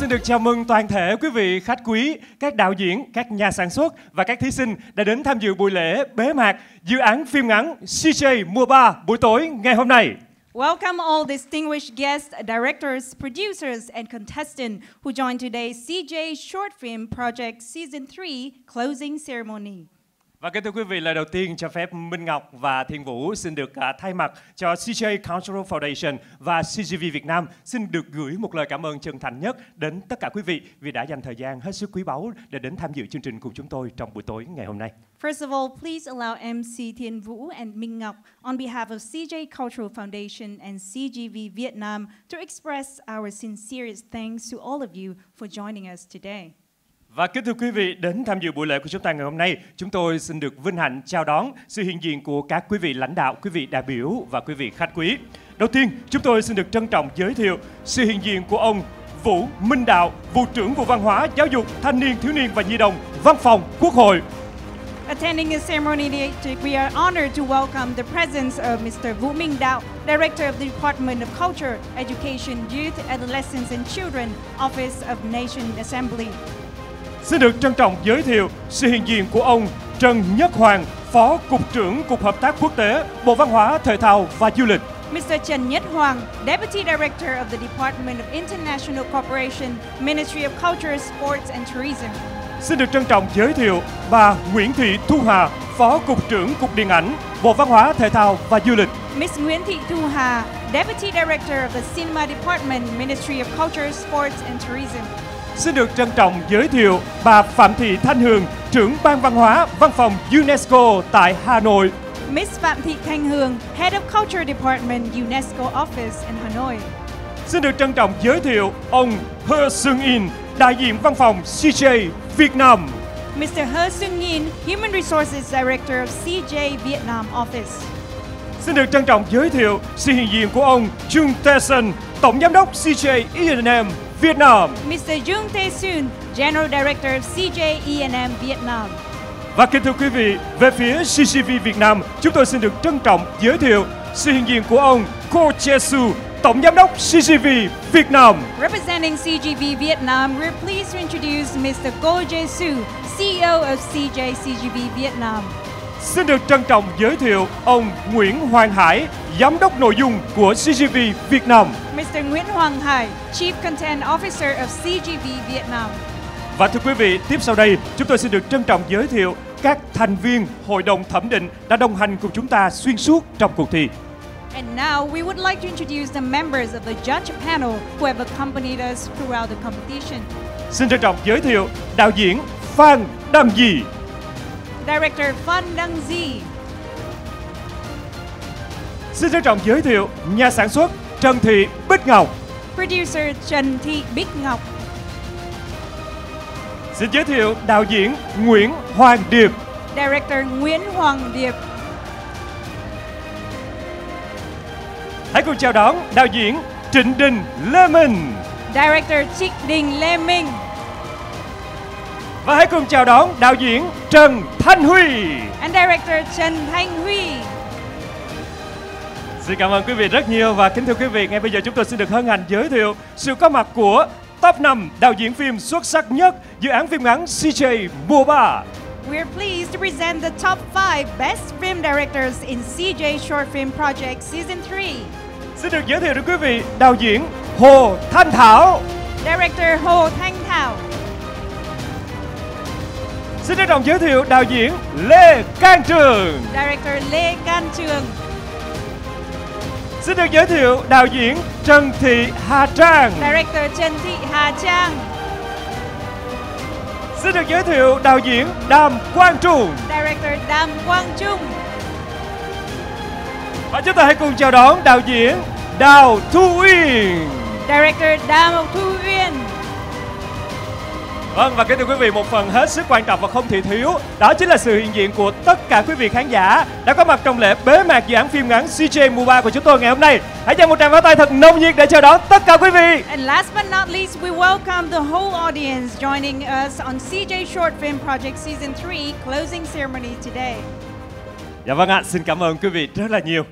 Xin được chào mừng toàn thể quý vị khách quý, các đạo diễn, các nhà sản xuất và các thí sinh đã đến tham dự buổi lễ bế mạc dự án phim ngắn CJ Mùa 3 buổi tối ngày hôm nay. Welcome all distinguished guests, directors, producers and contestants who joined today's CJ Short Film Project Season 3 Closing Ceremony. Và kính thưa quý vị, lời đầu tiên cho phép Minh Ngọc và Thiên Vũ xin được thay mặt cho CJ Cultural Foundation và CJV Việt Nam xin được gửi một lời cảm ơn chân thành nhất đến tất cả quý vị vì đã dành thời gian hết sức quý báu để đến tham dự chương trình cùng chúng tôi trong buổi tối ngày hôm nay. First of all, please allow MC Thiên Vũ and Minh Ngọc on behalf of CJ Cultural Foundation and CJV Vietnam to express our sincerest thanks to all of you for joining us today. Và kính thưa quý vị, đến tham dự buổi lễ của chúng ta ngày hôm nay, chúng tôi xin được vinh hạnh chào đón sự hiện diện của các quý vị lãnh đạo, quý vị đại biểu và quý vị khách quý. Đầu tiên, chúng tôi xin được trân trọng giới thiệu sự hiện diện của ông Vũ Minh Đạo, Vụ trưởng Vụ Văn hóa, Giáo dục, Thanh niên, Thiếu niên và Nhi đồng, Văn phòng Quốc hội. Attending the ceremony, we are honored to welcome the presence of Mr. Vũ Minh Đạo, Director of the Department of Culture, Education, Youth, Adolescents and Children, Office of Nation Assembly. Xin được trân trọng giới thiệu sự hiện diện của ông Trần Nhất Hoàng, Phó Cục trưởng Cục Hợp tác Quốc tế, Bộ Văn hóa, Thể thao và Du lịch. Mr. Trần Nhất Hoàng, Deputy Director of the Department of International Cooperation, Ministry of Culture, Sports and Tourism. Xin được trân trọng giới thiệu bà Nguyễn Thị Thu Hà, Phó Cục trưởng Cục Điện ảnh, Bộ Văn hóa, Thể thao và Du lịch. Miss Nguyễn Thị Thu Hà, Deputy Director of the Cinema Department, Ministry of Culture, Sports and Tourism. Xin được trân trọng giới thiệu bà Phạm Thị Thanh Hương, trưởng Ban Văn hóa, Văn phòng UNESCO tại Hà Nội. Miss Phạm Thị Thanh Hương, Head of Culture Department, UNESCO Office in Hanoi. Xin được trân trọng giới thiệu ông Heo Seong-in, đại diện văn phòng CJ Việt Nam. Mr. Heo Seong-in, Human Resources Director of CJ Vietnam Office. Xin được trân trọng giới thiệu sự hiện diện của ông Jung Tae Sun, Tổng Giám đốc CJ ENM Vietnam. Mr. Jung Tae Sun, General Director of CJ ENM Vietnam. Và kính thưa quý vị, về phía CJV Việt Nam, chúng tôi xin được trân trọng giới thiệu sự hiện diện của ông Koo Jae-soo, Tổng Giám đốc CJV Việt Nam. Representing CJV Vietnam, we're pleased to introduce Mr. Koo Jae-soo, CEO of CJ CJV Vietnam. Xin được trân trọng giới thiệu ông Nguyễn Hoàng Hải, Giám đốc nội dung của CJV Việt Nam. Mr. Nguyễn Hoàng Hải, Chief Content Officer of CJV Vietnam. Và thưa quý vị, tiếp sau đây, chúng tôi xin được trân trọng giới thiệu các thành viên Hội đồng Thẩm định đã đồng hành cùng chúng ta xuyên suốt trong cuộc thi. And now we would like to introduce the members of the judge panel who have accompanied us throughout the competition. Xin trân trọng giới thiệu đạo diễn Phan Đăng Di. Director Phan Đăng Di. Xin trân trọng giới thiệu nhà sản xuất Trần Thị Bích Ngọc. Producer Trần Thị Bích Ngọc. Xin giới thiệu đạo diễn Nguyễn Hoàng Điệp. Director Nguyễn Hoàng Điệp. Hãy cùng chào đón đạo diễn Trịnh Đình Lê Minh. Director Trịnh Đình Lê Minh. Và hãy cùng chào đón đạo diễn Trần Thanh Huy. And Director Trần Thanh Huy. Xin cảm ơn quý vị rất nhiều và kính thưa quý vị, ngay bây giờ chúng tôi xin được hân hạnh giới thiệu sự có mặt của Top 5 đạo diễn phim xuất sắc nhất dự án phim ngắn CJ mùa 3. We're pleased to present the top 5 best film directors in CJ Short Film Project Season 3. Xin được giới thiệu đến quý vị đạo diễn Hồ Thanh Thảo. Director Hồ Thanh Thảo. Xin trân trọng giới thiệu đạo diễn Lê Can Trường. Director Lê Can Trường. Xin được giới thiệu đạo diễn Trần Thị Hà Trang. Director Trần Thị Hà Trang. Xin được giới thiệu đạo diễn Đàm Quang Trung. Director Đàm Quang Trung. Và chúng ta hãy cùng chào đón đạo diễn Đào Thu Uyên. Director Đào Thu Uyên. Vâng, và kính thưa quý vị, một phần hết sức quan trọng và không thể thiếu đó chính là sự hiện diện của tất cả quý vị khán giả đã có mặt trong lễ bế mạc dự án phim ngắn CJ mùa 3 của chúng tôi ngày hôm nay. Hãy dành một tràng pháo tay thật nồng nhiệt để chào đón tất cả quý vị. And last but not least, we welcome the whole audience joining us on CJ Short Film Project Season 3 closing ceremony today. Dạ vâng ạ, xin cảm ơn quý vị rất là nhiều.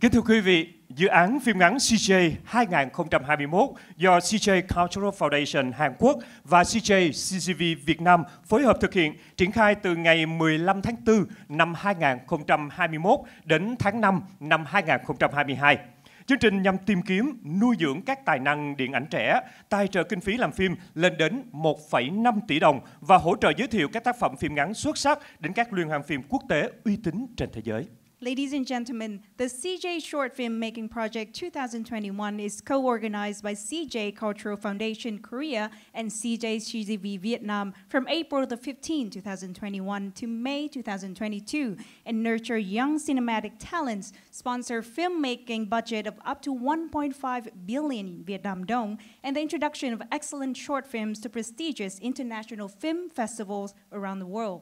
Kính thưa quý vị, dự án phim ngắn CJ 2021 do CJ Cultural Foundation Hàn Quốc và CJCCV Việt Nam phối hợp thực hiện, triển khai từ ngày 15 tháng 4 năm 2021 đến tháng 5 năm 2022. Chương trình nhằm tìm kiếm, nuôi dưỡng các tài năng điện ảnh trẻ, tài trợ kinh phí làm phim lên đến 1,5 tỷ đồng và hỗ trợ giới thiệu các tác phẩm phim ngắn xuất sắc đến các liên hoan phim quốc tế uy tín trên thế giới. Ladies and gentlemen, the CJ Short Film Making Project 2021 is co-organized by CJ Cultural Foundation Korea and CJCCV Vietnam from April the 15, 2021 to May 2022 and nurture young cinematic talents, sponsor filmmaking budget of up to 1.5 billion Vietnam dong, and the introduction of excellent short films to prestigious international film festivals around the world.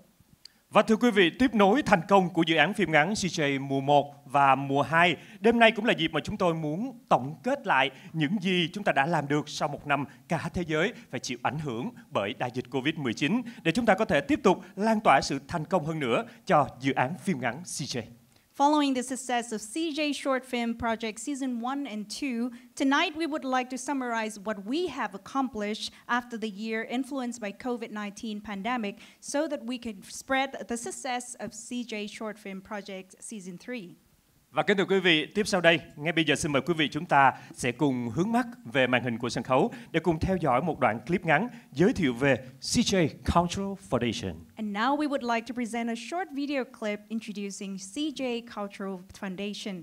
Và thưa quý vị, tiếp nối thành công của dự án phim ngắn CJ mùa 1 và mùa 2, đêm nay cũng là dịp mà chúng tôi muốn tổng kết lại những gì chúng ta đã làm được sau một năm cả thế giới phải chịu ảnh hưởng bởi đại dịch Covid-19 để chúng ta có thể tiếp tục lan tỏa sự thành công hơn nữa cho dự án phim ngắn CJ. Following the success of CJ Short Film Project Season 1 and 2, tonight we would like to summarize what we have accomplished after the year influenced by COVID-19 pandemic so that we can spread the success of CJ Short Film Project Season 3. Và kính thưa quý vị, tiếp sau đây, ngay bây giờ xin mời quý vị chúng ta sẽ cùng hướng mắt về màn hình của sân khấu để cùng theo dõi một đoạn clip ngắn giới thiệu về CJ Cultural Foundation. And now we would like to present a short video clip introducing CJ Cultural Foundation.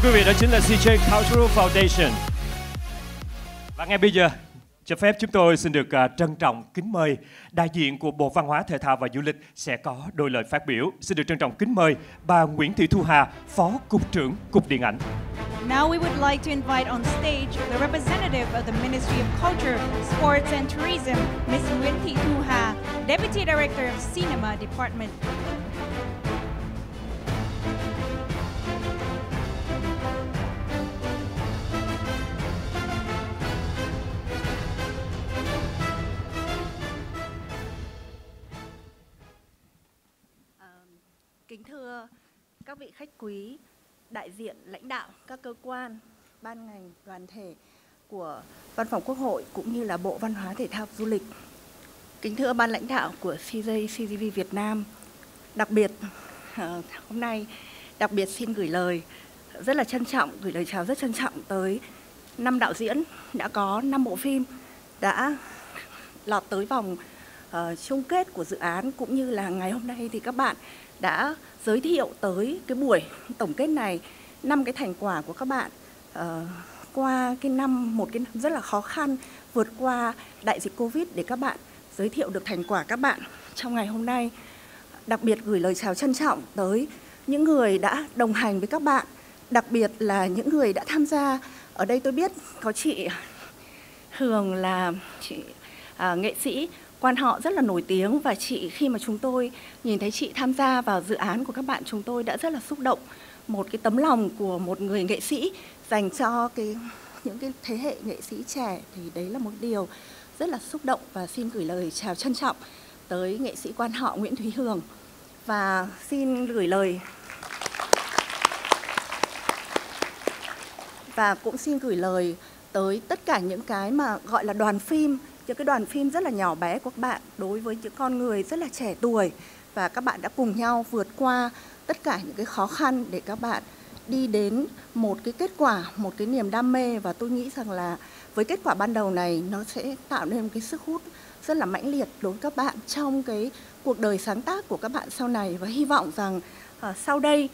Thưa quý vị, đó chính là CJ Cultural Foundation. Và ngay bây giờ, cho phép chúng tôi xin được trân trọng kính mời đại diện của Bộ Văn hóa Thể thao và Du lịch sẽ có đôi lời phát biểu. Xin được trân trọng kính mời bà Nguyễn Thị Thu Hà, Phó Cục trưởng Cục Điện ảnh. Now we would like to invite on stage the representative of the Ministry of Culture, Sports and Tourism, Ms. Nguyễn Thị Thu Hà, Deputy Director of Cinema Department. Kính thưa các vị khách quý, đại diện lãnh đạo các cơ quan, ban ngành, đoàn thể của Văn phòng Quốc hội cũng như là Bộ Văn hóa Thể thao Du lịch. Kính thưa ban lãnh đạo của CJCCV Việt Nam, đặc biệt hôm nay xin gửi lời rất là trân trọng, gửi lời chào rất trân trọng tới 5 đạo diễn đã có 5 bộ phim đã lọt tới vòng chung kết của dự án, cũng như là ngày hôm nay thì các bạn đã giới thiệu tới cái buổi tổng kết này 5 cái thành quả của các bạn qua cái năm, một cái năm rất là khó khăn vượt qua đại dịch Covid, để các bạn giới thiệu được thành quả các bạn trong ngày hôm nay. Đặc biệt gửi lời chào trân trọng tới những người đã đồng hành với các bạn, đặc biệt là những người đã tham gia. Ở đây tôi biết có chị Hường là chị nghệ sĩ quan họ rất là nổi tiếng, và chị khi mà chúng tôi nhìn thấy chị tham gia vào dự án của các bạn, chúng tôi đã rất là xúc động. Một cái tấm lòng của một người nghệ sĩ dành cho những cái thế hệ nghệ sĩ trẻ thì đấy là một điều rất là xúc động, và xin gửi lời chào trân trọng tới nghệ sĩ quan họ Nguyễn Thúy Hường. Và xin gửi lời tới tất cả những cái mà gọi là đoàn phim, những cái đoàn phim rất là nhỏ bé của các bạn đối với những con người rất là trẻ tuổi, và các bạn đã cùng nhau vượt qua tất cả những cái khó khăn để các bạn đi đến một cái kết quả, một cái niềm đam mê. Và tôi nghĩ rằng là với kết quả ban đầu này, nó sẽ tạo nên một cái sức hút rất là mãnh liệt đối với các bạn trong cái cuộc đời sáng tác của các bạn sau này. Và hy vọng rằng sau đây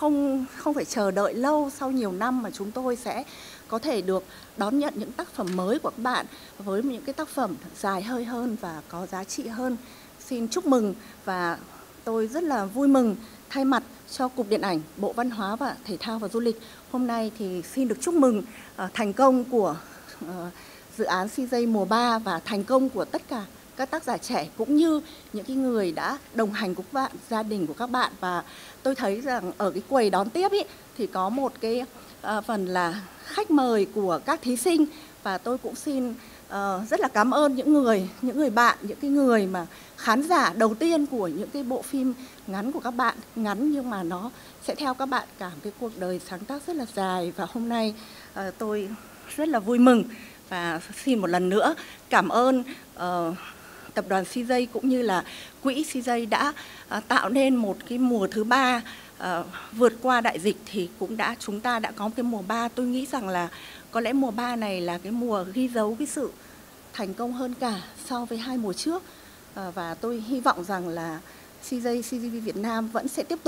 không phải chờ đợi lâu, sau nhiều năm mà chúng tôi sẽ có thể được đón nhận những tác phẩm mới của các bạn với những cái tác phẩm dài hơi hơn và có giá trị hơn. Xin chúc mừng, và tôi rất là vui mừng thay mặt cho Cục Điện ảnh, Bộ Văn hóa và Thể thao và Du lịch. Hôm nay thì xin được chúc mừng thành công của dự án CJ mùa 3 và thành công của tất cả các tác giả trẻ, cũng như những cái người đã đồng hành cùng các bạn, gia đình của các bạn. Và tôi thấy rằng ở cái quầy đón tiếp ý, thì có một cái phần là khách mời của các thí sinh, và tôi cũng xin rất là cảm ơn những người bạn, những cái người mà khán giả đầu tiên của những cái bộ phim ngắn của các bạn, ngắn nhưng mà nó sẽ theo các bạn cả cái cuộc đời sáng tác rất là dài. Và hôm nay tôi rất là vui mừng, và xin một lần nữa cảm ơn tập đoàn CJ cũng như là quỹ CJ đã tạo nên một cái mùa thứ 3 vượt qua đại dịch, thì chúng ta đã có cái mùa 3. Tôi nghĩ rằng là có lẽ mùa 3 này là cái mùa ghi dấu cái sự thành công hơn cả so với 2 mùa trước. Và tôi hy vọng rằng là CJ Việt Nam vẫn sẽ tiếp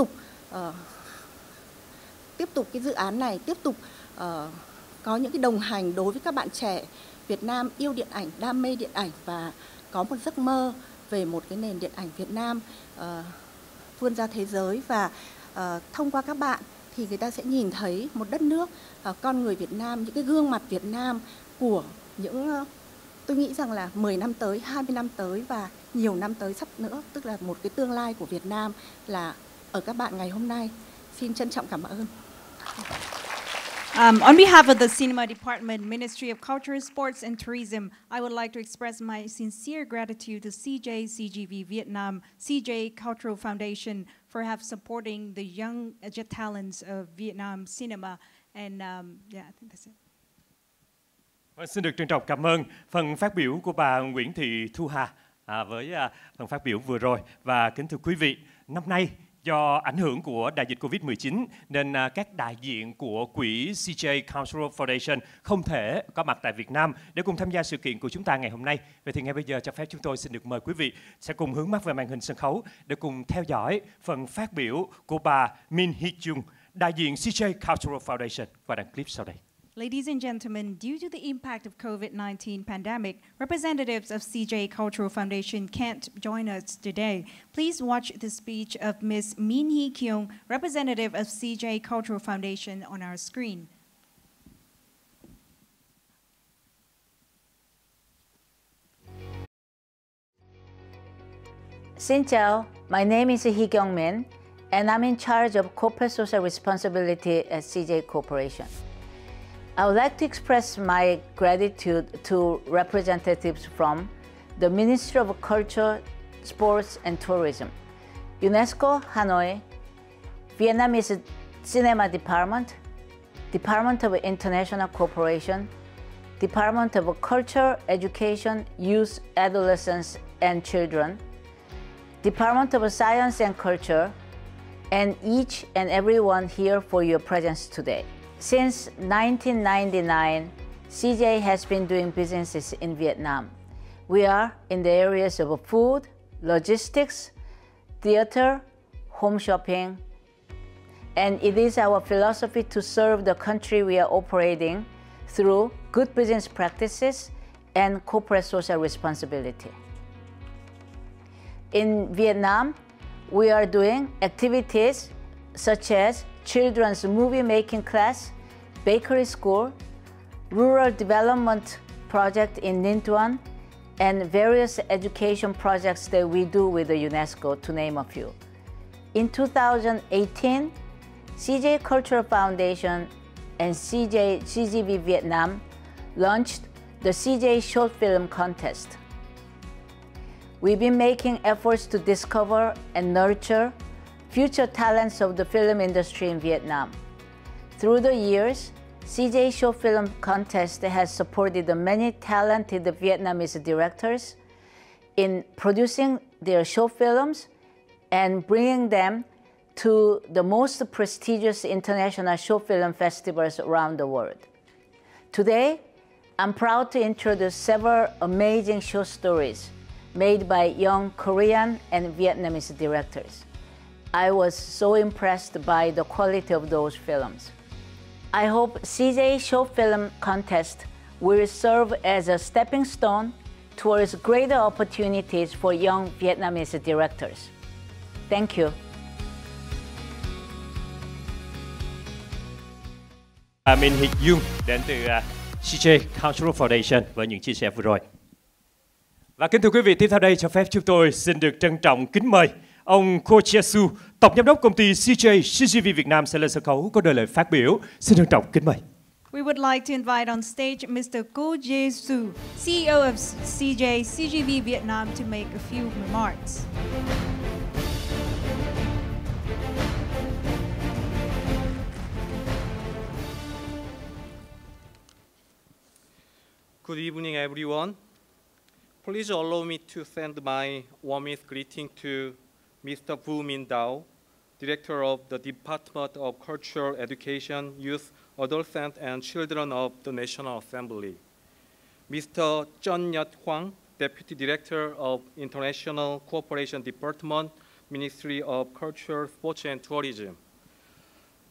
tục cái dự án này, tiếp tục có những cái đồng hành đối với các bạn trẻ Việt Nam yêu điện ảnh, đam mê điện ảnh, và có một giấc mơ về một cái nền điện ảnh Việt Nam vươn ra thế giới. Và thông qua các bạn thì người ta sẽ nhìn thấy một đất nước, con người Việt Nam, những cái gương mặt Việt Nam của những, tôi nghĩ rằng là 10 năm tới, 20 năm tới và nhiều năm tới sắp nữa, tức là một cái tương lai của Việt Nam là ở các bạn ngày hôm nay. Xin trân trọng cảm ơn. On behalf of the Cinema Department, Ministry of Culture, Sports and Tourism, I would like to express my sincere gratitude to CJCGV Vietnam, CJ Cultural Foundation for have supporting the young talents of Vietnam cinema. And yeah, I think that's it. Xin được trân trọng cảm ơn phần phát biểu của bà Nguyễn Thị Thu Hà với phần phát biểu vừa rồi. Và kính thưa quý vị, năm nay do ảnh hưởng của đại dịch Covid-19 nên các đại diện của quỹ CJ Cultural Foundation không thể có mặt tại Việt Nam để cùng tham gia sự kiện của chúng ta ngày hôm nay. Vậy thì ngay bây giờ cho phép chúng tôi xin được mời quý vị sẽ cùng hướng mắt về màn hình sân khấu để cùng theo dõi phần phát biểu của bà Min Hee-kyung, đại diện CJ Cultural Foundation, và đoạn clip sau đây. Ladies and gentlemen, due to the impact of COVID-19 pandemic, representatives of CJ Cultural Foundation can't join us today. Please watch the speech of Ms. Min Hee-kyung, representative of CJ Cultural Foundation, on our screen. Xin chào, my name is Hee-kyung Min, and I'm in charge of corporate social responsibility at CJ Corporation. I would like to express my gratitude to representatives from the Ministry of Culture, Sports and Tourism, UNESCO Hanoi, Vietnamese Cinema Department, Department of International Cooperation, Department of Culture, Education, Youth, Adolescents and Children, Department of Science and Culture, and each and everyone here for your presence today. Since 1999, CJ has been doing businesses in Vietnam. We are in the areas of food, logistics, theater, home shopping, and it is our philosophy to serve the country we are operating through good business practices and corporate social responsibility. In Vietnam, we are doing activities such as children's movie-making class, bakery school, rural development project in Ninh Thuan, and various education projects that we do with the UNESCO, to name a few. In 2018, CJ Cultural Foundation and CJV Vietnam launched the CJ Short Film Contest. We've been making efforts to discover and nurture future talents of the film industry in Vietnam. Through the years, CJ Short Film Contest has supported many talented Vietnamese directors in producing their short films and bringing them to the most prestigious international short film festivals around the world. Today, I'm proud to introduce several amazing short stories made by young Korean and Vietnamese directors. I was so impressed by the quality of those films. I hope CJ Short Film Contest will serve as a stepping stone towards greater opportunities for young Vietnamese directors. Thank you. Min Hee-kyung đến từ CJ Cultural Foundation với những chia sẻ vừa rồi. Và kính thưa quý vị, tiếp theo đây cho phép chúng tôi xin được trân trọng kính mời ông Koo Jae-soo, tổng giám đốc công ty CJV Việt Nam sẽ lên sân khấu có đôi lời phát biểu. Xin trân trọng kính mời. We would like to invite on stage Mr. Koo Jae-soo, CEO of CJV Vietnam, to make a few remarks. Good evening, everyone. Please allow me to send my warmest greeting to Mr. Min Hee Dao, Director of the Department of Cultural Education, Youth, Adolescent, and Children of the National Assembly, Mr. Trần Nhất Hoàng, Deputy Director of International Cooperation Department, Ministry of Culture, Sports, and Tourism,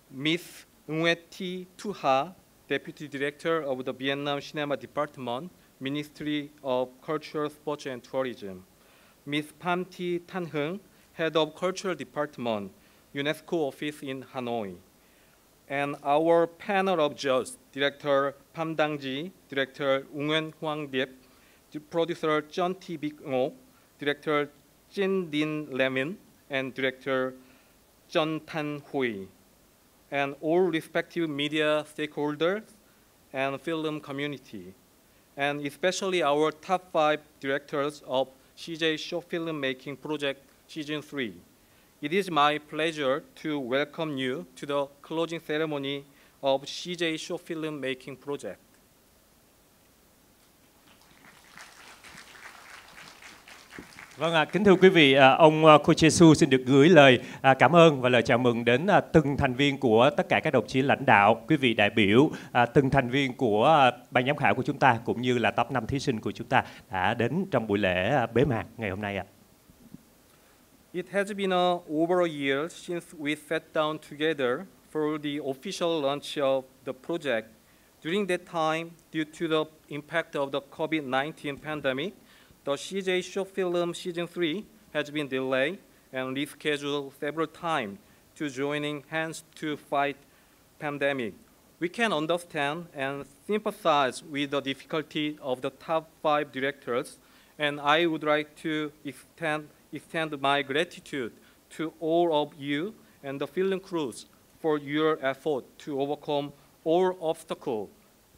Ms. Nguyễn Thị Thu Hà, Deputy Director of the Vietnam Cinema Department, Ministry of Culture, Sports and Tourism, Ms. Phạm Thị Thanh Hương, Head of Cultural Department, UNESCO Office in Hanoi, and our panel of judges, Director Phan Đăng Di, Director Nguyễn Hoàng Điệp, Producer Trần Thị Bích Ngọc, Director Trịnh Đình Lê Minh, and Director Trần Thanh Huy, and all respective media stakeholders and film community, and especially our top 5 directors of CJ Short Film Making Project Season 3. It is my pleasure to welcome you to the closing ceremony of CJ Short Film Making Project. Vâng ạ, kính thưa quý vị, ông Koo Jae-soo xin được gửi lời cảm ơn và lời chào mừng đến từng thành viên của tất cả các đồng chí lãnh đạo, quý vị đại biểu, từng thành viên của ban giám khảo của chúng ta cũng như là top 5 thí sinh của chúng ta đã đến trong buổi lễ bế mạc ngày hôm nay ạ. It has been over a year since we sat down together for the official launch of the project. During that time, due to the impact of the COVID-19 pandemic, the CJ Short Film Season 3 has been delayed and rescheduled several times to joining hands to fight pandemic. We can understand and sympathize with the difficulty of the top 5 directors, and I would like to extend my gratitude to all of you and the film crews for your effort to overcome all obstacles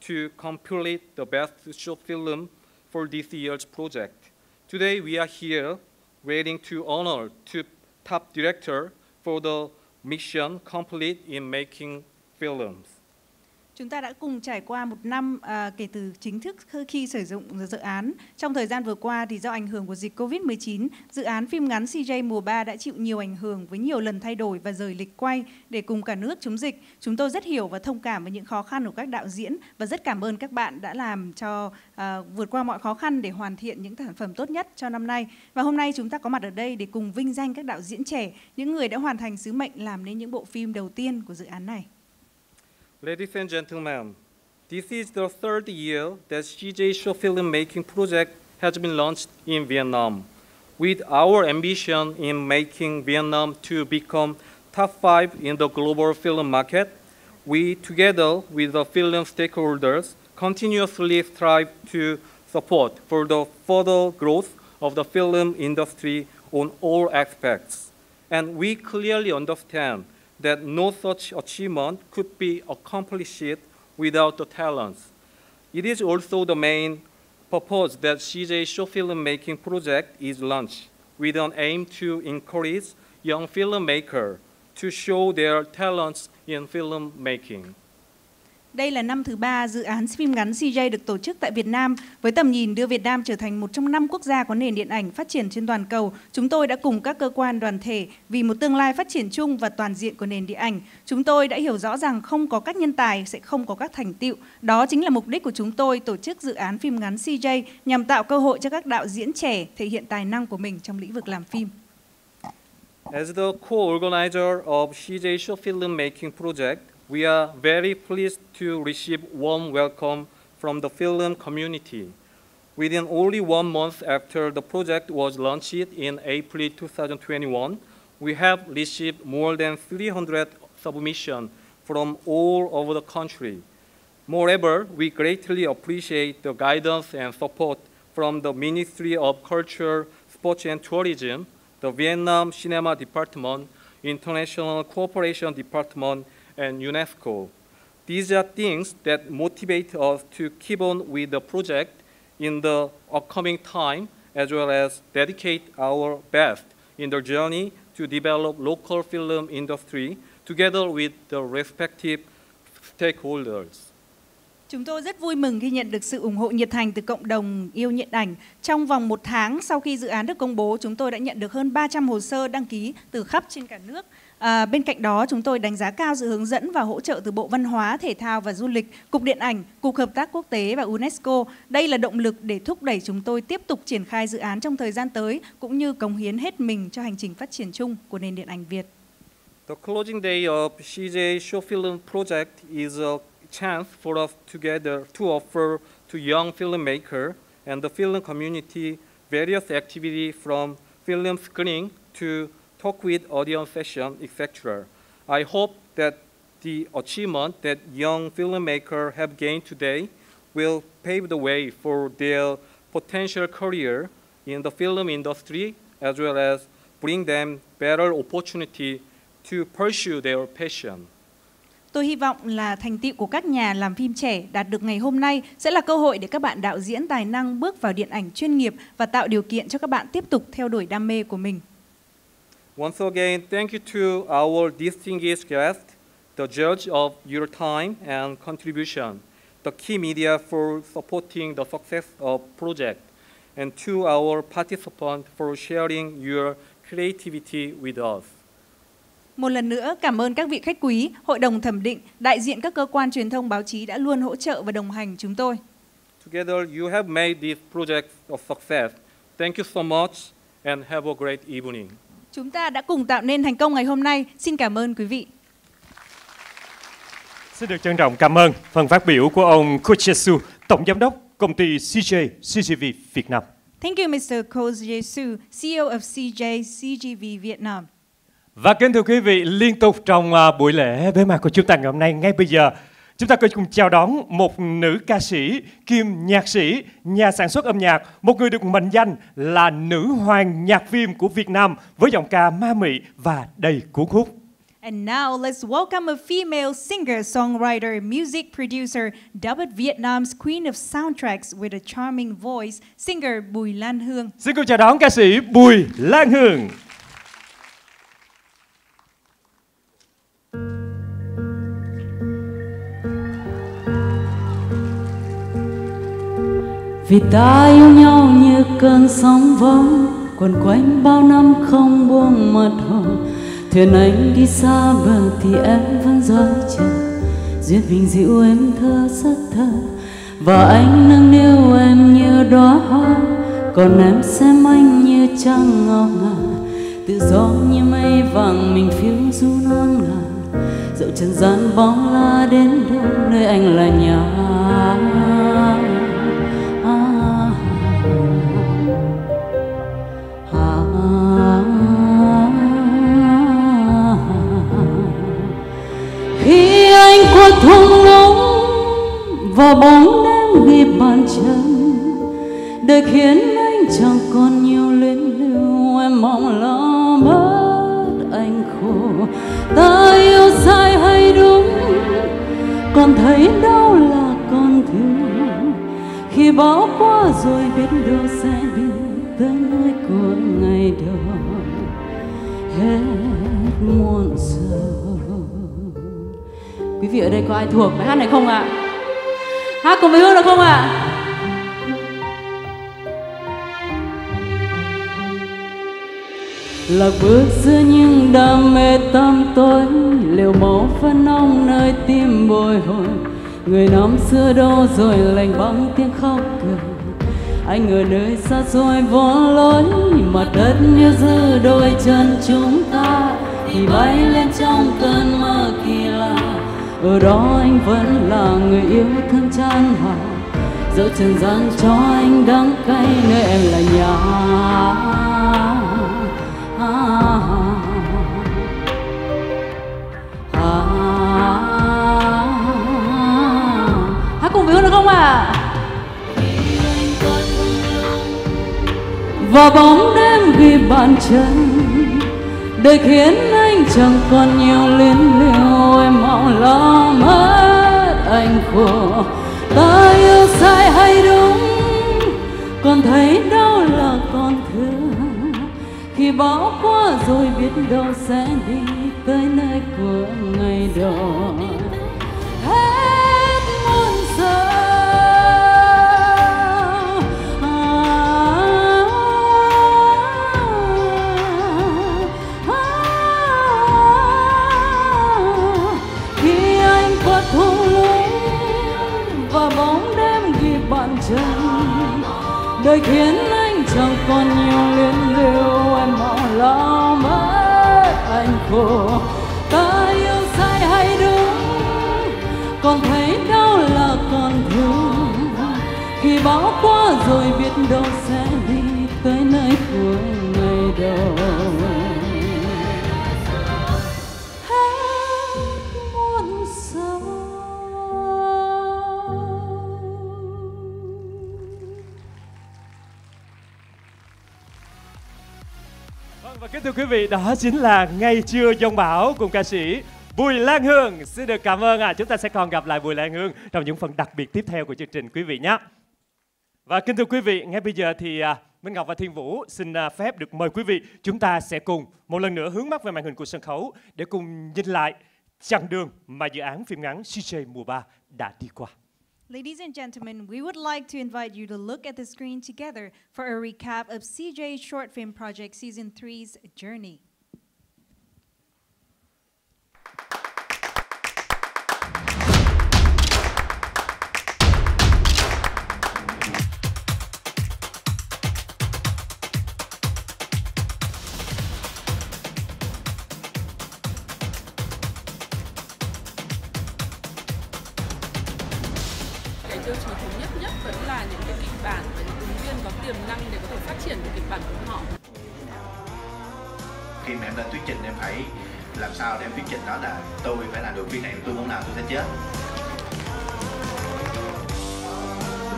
to complete the best short film for this year's project. Today we are here waiting to honor the top director for the mission complete in making films. Chúng ta đã cùng trải qua một năm kể từ chính thức khi sử dụng dự án. Trong thời gian vừa qua, thì do ảnh hưởng của dịch Covid-19, dự án phim ngắn CJ mùa 3 đã chịu nhiều ảnh hưởng với nhiều lần thay đổi và rời lịch quay để cùng cả nước chống dịch. Chúng tôi rất hiểu và thông cảm với những khó khăn của các đạo diễn và rất cảm ơn các bạn đã làm cho vượt qua mọi khó khăn để hoàn thiện những sản phẩm tốt nhất cho năm nay. Và hôm nay chúng ta có mặt ở đây để cùng vinh danh các đạo diễn trẻ, những người đã hoàn thành sứ mệnh làm nên những bộ phim đầu tiên của dự án này. Ladies and gentlemen, this is the third year that CJ short film making project has been launched in Vietnam, with our ambition in making Vietnam to become top 5 in the global film market. We, together with the film stakeholders, continuously strive to support for the further growth of the film industry on all aspects, and we clearly understand that no such achievement could be accomplished without the talents. It is also the main purpose that CJ Short Film Making Project is launched, with an aim to encourage young filmmakers to show their talents in film making. Đây là năm thứ 3 dự án phim ngắn CJ được tổ chức tại Việt Nam. Với tầm nhìn đưa Việt Nam trở thành một trong 5 quốc gia có nền điện ảnh phát triển trên toàn cầu, chúng tôi đã cùng các cơ quan đoàn thể vì một tương lai phát triển chung và toàn diện của nền điện ảnh. Chúng tôi đã hiểu rõ rằng không có các nhân tài sẽ không có các thành tựu. Đó chính là mục đích của chúng tôi tổ chức dự án phim ngắn CJ nhằm tạo cơ hội cho các đạo diễn trẻ thể hiện tài năng của mình trong lĩnh vực làm phim. As the co-organizer of CJ Short Film Making Project, we are very pleased to receive warm welcome from the film community. Within only 1 month after the project was launched in April 2021, we have received more than 300 submissions from all over the country. Moreover, we greatly appreciate the guidance and support from the Ministry of Culture, Sports and Tourism, the Vietnam Cinema Department, International Cooperation Department, and UNESCO. These are things that motivate us to keep on with the project in the upcoming time, as well as dedicate our best in the journey to develop local film industry together with the respective stakeholders. Chúng tôi rất vui mừng khi nhận được sự ủng hộ nhiệt thành từ cộng đồng yêu điện ảnh. Trong vòng 1 tháng sau khi dự án được công bố, chúng tôi đã nhận được hơn 300 hồ sơ đăng ký từ khắp trên cả nước. Bên cạnh đó, chúng tôi đánh giá cao sự hướng dẫn và hỗ trợ từ Bộ Văn hóa, Thể thao và Du lịch, Cục Điện ảnh, Cục Hợp tác Quốc tế và UNESCO. Đây là động lực để thúc đẩy chúng tôi tiếp tục triển khai dự án trong thời gian tới, cũng như cống hiến hết mình cho hành trình phát triển chung của nền điện ảnh Việt. The closing day of CJ Short Film Project is a chance for us together to offer to young filmmakers and the film community various activities from film screening to talk with audience session, etc. I hope that the achievement that young filmmakers have gained today will pave the way for their potential career in the film industry, as well as bring them better opportunity to pursue their passion. Tôi hy vọng là thành tựu của các nhà làm phim trẻ đạt được ngày hôm nay sẽ là cơ hội để các bạn đạo diễn tài năng bước vào điện ảnh chuyên nghiệp và tạo điều kiện cho các bạn tiếp tục theo đuổi đam mê của mình. Once again, thank you to our distinguished guests, the judge of your time and contribution, the key media for supporting the success of project, and to our participants for sharing your creativity with us. Một lần nữa, cảm ơn các vị khách quý, hội đồng thẩm định, đại diện các cơ quan truyền thông báo chí đã luôn hỗ trợ và đồng hành chúng tôi. Together, you have made this project a success. Thank you so much and have a great evening. Chúng ta đã cùng tạo nên thành công ngày hôm nay. Xin cảm ơn quý vị. Xin được trân trọng cảm ơn phần phát biểu của ông Koo Jae-soo, Tổng Giám đốc Công ty CJV Việt Nam. Thank you, Mr. Koo Jae-soo, CEO of CJV Vietnam. Và kính thưa quý vị, liên tục trong buổi lễ bế mạc của chúng ta ngày hôm nay, ngay bây giờ, chúng ta cùng chào đón một nữ ca sĩ, kiêm nhạc sĩ, nhà sản xuất âm nhạc, một người được mệnh danh là nữ hoàng nhạc phim của Việt Nam với giọng ca ma mị và đầy cuốn hút. And now let's welcome a female singer, songwriter, music producer, dubbed Vietnam's queen of soundtracks with a charming voice, singer Bùi Lan Hương. Xin cùng chào đón ca sĩ Bùi Lan Hương. Vì ta yêu nhau như cơn sóng vỗ quần quanh bao năm không buông mặt hồ. Thuyền anh đi xa bờ thì em vẫn dõi chờ, duyên bình dịu em thơ rất thơ. Và anh nâng niu em như đóa hoa, còn em xem anh như trăng ngọc ngà. Tự do như mây vàng mình phiêu du non ngà, dẫu trần gian bóng la đến đâu nơi anh là nhà. Khi anh qua thung lũng và bóng đêm ghi bàn chân, đời khiến anh chẳng còn nhiều luyến lưu. Em mong là mất anh khổ. Ta yêu sai hay đúng, còn thấy đau là còn thương. Khi bão qua rồi biết đâu sẽ đưa tới nơi của ngày đó. Hết muộn giờ. Quý vị ở đây có ai thuộc bài hát này không ạ? Hát cùng với Hương được không ạ? Lạc bước giữa những đam mê tăm tối, liều máu phân nông nơi tim bồi hồi. Người năm xưa đâu rồi lành bóng tiếng khóc cười. Anh ở nơi xa xôi vô lối, mặt đất như giữ đôi chân chúng ta thì bay lên trong cơn mơ kỳ lạ. Ở đó anh vẫn là người yêu thương chan hòa, dẫu trần gian cho anh đắng cay nơi em là nhà. Hát cùng với Hương được không ạ? Và bóng đêm ghi bàn chân, đời khiến anh chẳng còn nhiều luyến lưu. Em mong lo mất anh khổ. Ta yêu sai hay đúng, còn thấy đau là còn thương. Khi bão qua rồi biết đâu sẽ đi tới nơi của ngày đó. Hết muôn giờ. Đời khiến anh chẳng còn nhiều luyến lưu. Em mong lo mất anh khổ. Ta yêu sai hay đúng, còn thấy đau là còn thương. Khi bão qua rồi biết đâu sẽ đi tới nơi của ngày đó. Thưa quý vị, đó chính là Ngày Trưa Giông Bão cùng ca sĩ Bùi Lan Hương. Xin được cảm ơn ạ. Chúng ta sẽ còn gặp lại Bùi Lan Hương trong những phần đặc biệt tiếp theo của chương trình quý vị nhé. Và kính thưa quý vị, ngay bây giờ thì Minh Ngọc và Thiên Vũ xin phép được mời quý vị. Chúng ta sẽ cùng một lần nữa hướng mắt về màn hình của sân khấu để cùng nhìn lại chặng đường mà dự án phim ngắn CJ mùa 3 đã đi qua. Ladies and gentlemen, we would like to invite you to look at the screen together for a recap of CJ's short film project Season 3's journey.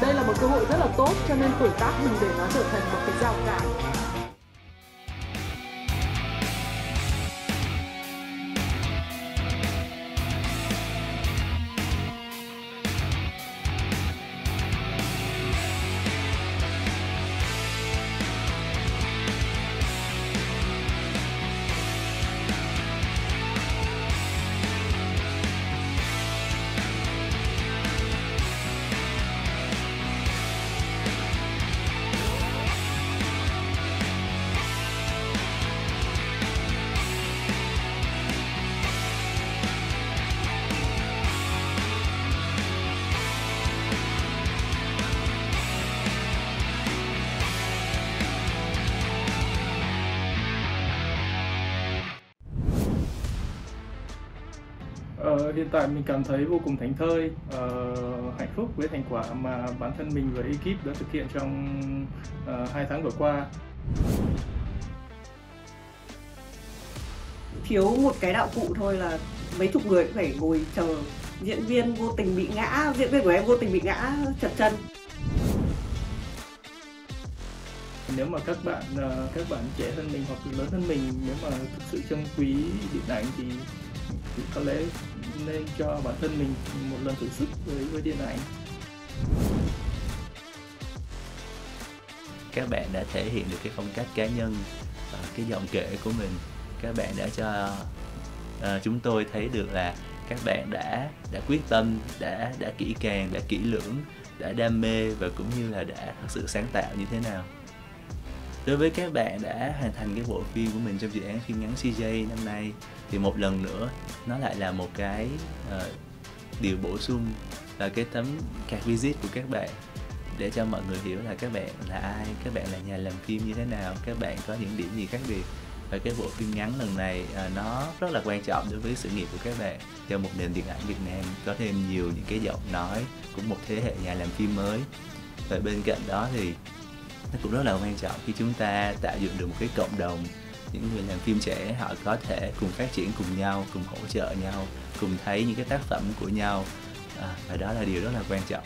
Đây là một cơ hội rất là tốt, cho nên tuổi tác mình để nó trở thành một cái rào cản. hiện tại mình cảm thấy vô cùng thảnh thơi, hạnh phúc với thành quả mà bản thân mình và ekip đã thực hiện trong 2 tháng vừa qua. Thiếu một cái đạo cụ thôi là mấy chục người cũng phải ngồi chờ. Diễn viên vô tình bị ngã, diễn viên của em vô tình bị ngã, trật chân. Nếu mà các bạn trẻ hơn mình hoặc lớn hơn mình, nếu mà thực sự trân quý điện ảnh thì có lẽ nên cho bản thân mình một lần thử sức với điện ảnh. Các bạn đã thể hiện được cái phong cách cá nhân, cái giọng kể của mình. Các bạn đã cho chúng tôi thấy được là các bạn đã quyết tâm, đã kỹ càng, đã kỹ lưỡng, đã đam mê và cũng như là đã thật sự sáng tạo như thế nào. Đối với các bạn đã hoàn thành cái bộ phim của mình trong dự án phim ngắn CJ năm nay thì một lần nữa nó lại là một cái điều bổ sung là cái tấm card visit của các bạn để cho mọi người hiểu là các bạn là ai, các bạn là nhà làm phim như thế nào, các bạn có những điểm gì khác biệt. Và cái bộ phim ngắn lần này nó rất là quan trọng đối với sự nghiệp của các bạn, cho một nền điện ảnh Việt Nam có thêm nhiều những cái giọng nói của một thế hệ nhà làm phim mới. Và bên cạnh đó thì nó cũng rất là quan trọng khi chúng ta tạo dựng được một cái cộng đồng những người làm phim trẻ, họ có thể cùng phát triển cùng nhau, cùng hỗ trợ nhau, cùng thấy những cái tác phẩm của nhau, và đó là điều rất là quan trọng.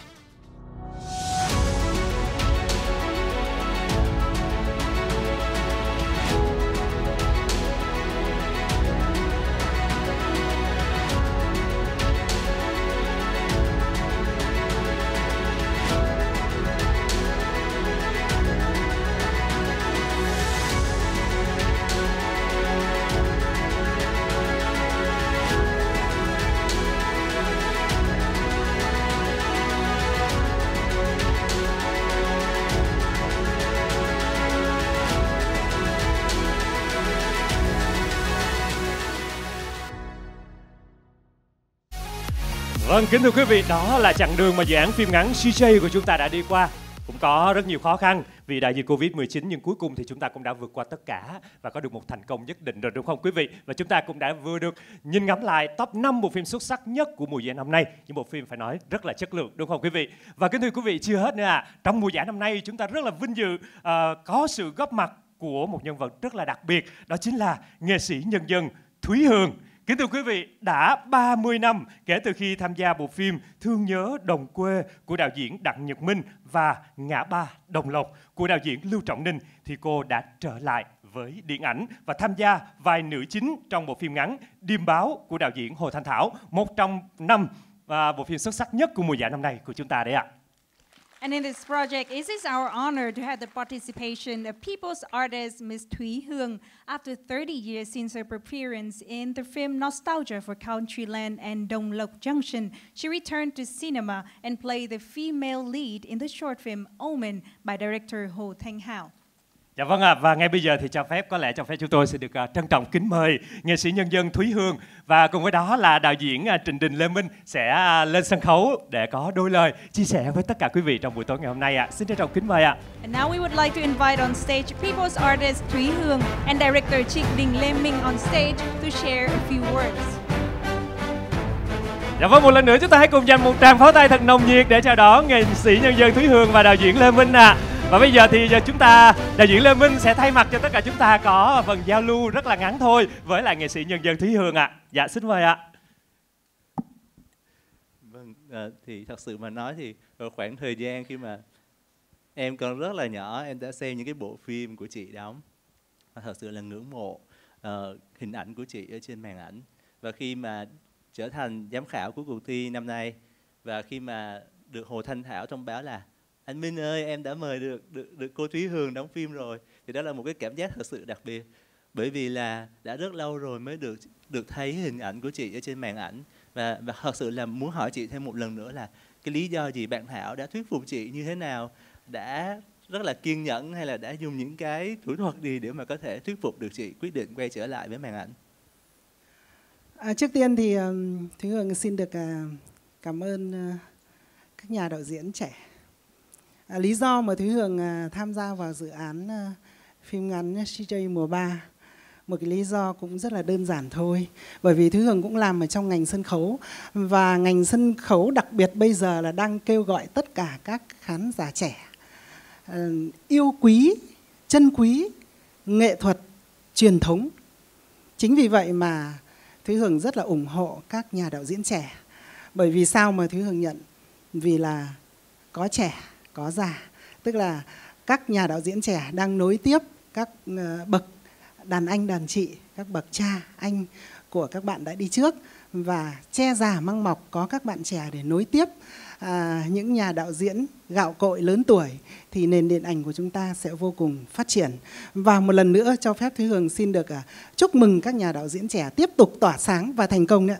Vâng, kính thưa quý vị, đó là chặng đường mà dự án phim ngắn CJ của chúng ta đã đi qua. Cũng có rất nhiều khó khăn vì đại dịch Covid-19, nhưng cuối cùng thì chúng ta cũng đã vượt qua tất cả và có được một thành công nhất định rồi, đúng không quý vị? Và chúng ta cũng đã vừa được nhìn ngắm lại top 5 bộ phim xuất sắc nhất của mùa giải năm nay. Những bộ phim phải nói rất là chất lượng, đúng không quý vị? Và kính thưa quý vị, chưa hết nữa trong mùa giải năm nay chúng ta rất là vinh dự có sự góp mặt của một nhân vật rất là đặc biệt. Đó chính là nghệ sĩ nhân dân Thúy Hường. Kính thưa quý vị, đã 30 năm kể từ khi tham gia bộ phim Thương nhớ đồng quê của đạo diễn Đặng Nhật Minh và Ngã ba Đồng Lộc của đạo diễn Lưu Trọng Ninh thì cô đã trở lại với điện ảnh và tham gia vai nữ chính trong bộ phim ngắn Điềm báo của đạo diễn Hồ Thanh Thảo, một trong 5 bộ phim xuất sắc nhất của mùa giải năm nay của chúng ta đấy ạ. And in this project, it is our honor to have the participation of people's artist Ms. Thúy Hương after 30 years since her appearance in the film Nostalgia for Countryland and Đồng Lộc Junction. She returned to cinema and played the female lead in the short film Omen by director Hồ Thanh Thảo. Dạ vâng ạ, và ngay bây giờ thì cho phép chúng tôi sẽ được trân trọng kính mời nghệ sĩ nhân dân Thúy Hương và cùng với đó là đạo diễn Trịnh Đình Lê Minh sẽ lên sân khấu để có đôi lời chia sẻ với tất cả quý vị trong buổi tối ngày hôm nay ạ. Xin trân trọng kính mời ạ. And now we would like to invite on stage people's artist Thúy Hương and director Trịnh Đình Lê Minh on stage to share a few words. Dạ vâng, một lần nữa chúng ta hãy cùng dành một tràng pháo tay thật nồng nhiệt để chào đón nghệ sĩ nhân dân Thúy Hương và đạo diễn Lê Minh ạ. Và bây giờ thì chúng ta, đạo diễn Lê Minh sẽ thay mặt cho tất cả chúng ta có phần giao lưu rất là ngắn thôi với lại nghệ sĩ nhân dân Thúy Hương ạ. Dạ, xin mời ạ. Vâng, thì thật sự mà nói thì khoảng thời gian khi mà em còn rất là nhỏ, em đã xem những cái bộ phim của chị đóng. Thật sự là ngưỡng mộ hình ảnh của chị ở trên màn ảnh. Và khi mà trở thành giám khảo của cuộc thi năm nay và khi mà được Hồ Thanh Thảo thông báo là anh Minh ơi, em đã mời được cô Thúy Hường đóng phim rồi, thì đó là một cái cảm giác thật sự đặc biệt, bởi vì là đã rất lâu rồi mới được thấy hình ảnh của chị ở trên màn ảnh. Và thật sự là muốn hỏi chị thêm một lần nữa là cái lý do gì bạn Thảo đã thuyết phục chị như thế nào, đã rất là kiên nhẫn hay là đã dùng những cái thủ thuật gì để mà có thể thuyết phục được chị quyết định quay trở lại với màn ảnh? Trước tiên thì Thúy Hường xin được cảm ơn các nhà đạo diễn trẻ. Lý do mà Thúy Hường tham gia vào dự án phim ngắn CJ mùa 3 Một cái lý do cũng rất là đơn giản thôi. Bởi vì Thúy Hường cũng làm ở trong ngành sân khấu. Và ngành sân khấu đặc biệt bây giờ là đang kêu gọi tất cả các khán giả trẻ yêu quý, trân quý nghệ thuật truyền thống. Chính vì vậy mà Thúy Hường rất là ủng hộ các nhà đạo diễn trẻ. Bởi vì sao mà Thúy Hường nhận? Vì là có trẻ, có già. Tức là các nhà đạo diễn trẻ đang nối tiếp các bậc đàn anh, đàn chị, các bậc cha, anh của các bạn đã đi trước và che già măng mọc có các bạn trẻ để nối tiếp những nhà đạo diễn gạo cội lớn tuổi thì nền điện ảnh của chúng ta sẽ vô cùng phát triển. Và một lần nữa cho phép Thúy Hường xin được chúc mừng các nhà đạo diễn trẻ tiếp tục tỏa sáng và thành công nữa.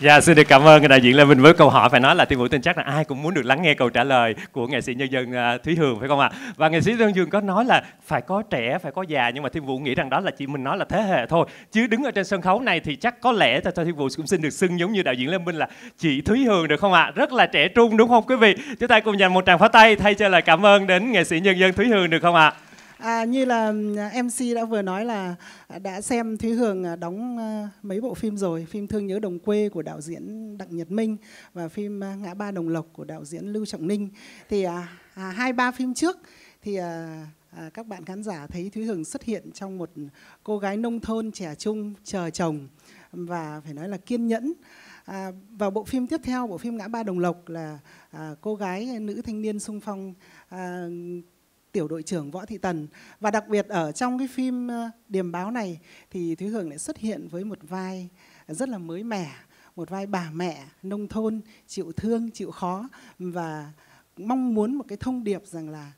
Dạ, xin được cảm ơn đại diện Lê Minh với câu hỏi. Phải nói là Tiên Vũ tin chắc là ai cũng muốn được lắng nghe câu trả lời của nghệ sĩ nhân dân Thúy Hường, phải không ạ? Và nghệ sĩ nhân dân có nói là phải có trẻ, phải có già, nhưng mà Tiên Vũ nghĩ rằng đó là chỉ mình nói là thế hệ thôi. Chứ đứng ở trên sân khấu này thì chắc có lẽ theo Tiên Vũ cũng xin được xưng giống như đạo diễn Lê Minh là chị Thúy Hường được không ạ? Rất là trẻ trung đúng không quý vị? Chúng ta cùng dành một tràng pháo tay thay cho lời cảm ơn đến nghệ sĩ nhân dân Thúy Hường được không ạ? Như là MC đã vừa nói là đã xem Thúy Hường đóng mấy bộ phim rồi. Phim Thương Nhớ Đồng Quê của đạo diễn Đặng Nhật Minh và phim Ngã Ba Đồng Lộc của đạo diễn Lưu Trọng Ninh. Thì 2-3 phim trước thì các bạn khán giả thấy Thúy Hường xuất hiện trong một cô gái nông thôn trẻ trung chờ chồng và phải nói là kiên nhẫn. Vào bộ phim tiếp theo, bộ phim Ngã Ba Đồng Lộc là cô gái nữ thanh niên xung phong tiểu đội trưởng Võ Thị Tần. Và đặc biệt ở trong cái phim Điềm Báo này thì Thúy Hường lại xuất hiện với một vai rất là mới mẻ, một vai bà mẹ nông thôn chịu thương, chịu khó và mong muốn một cái thông điệp rằng là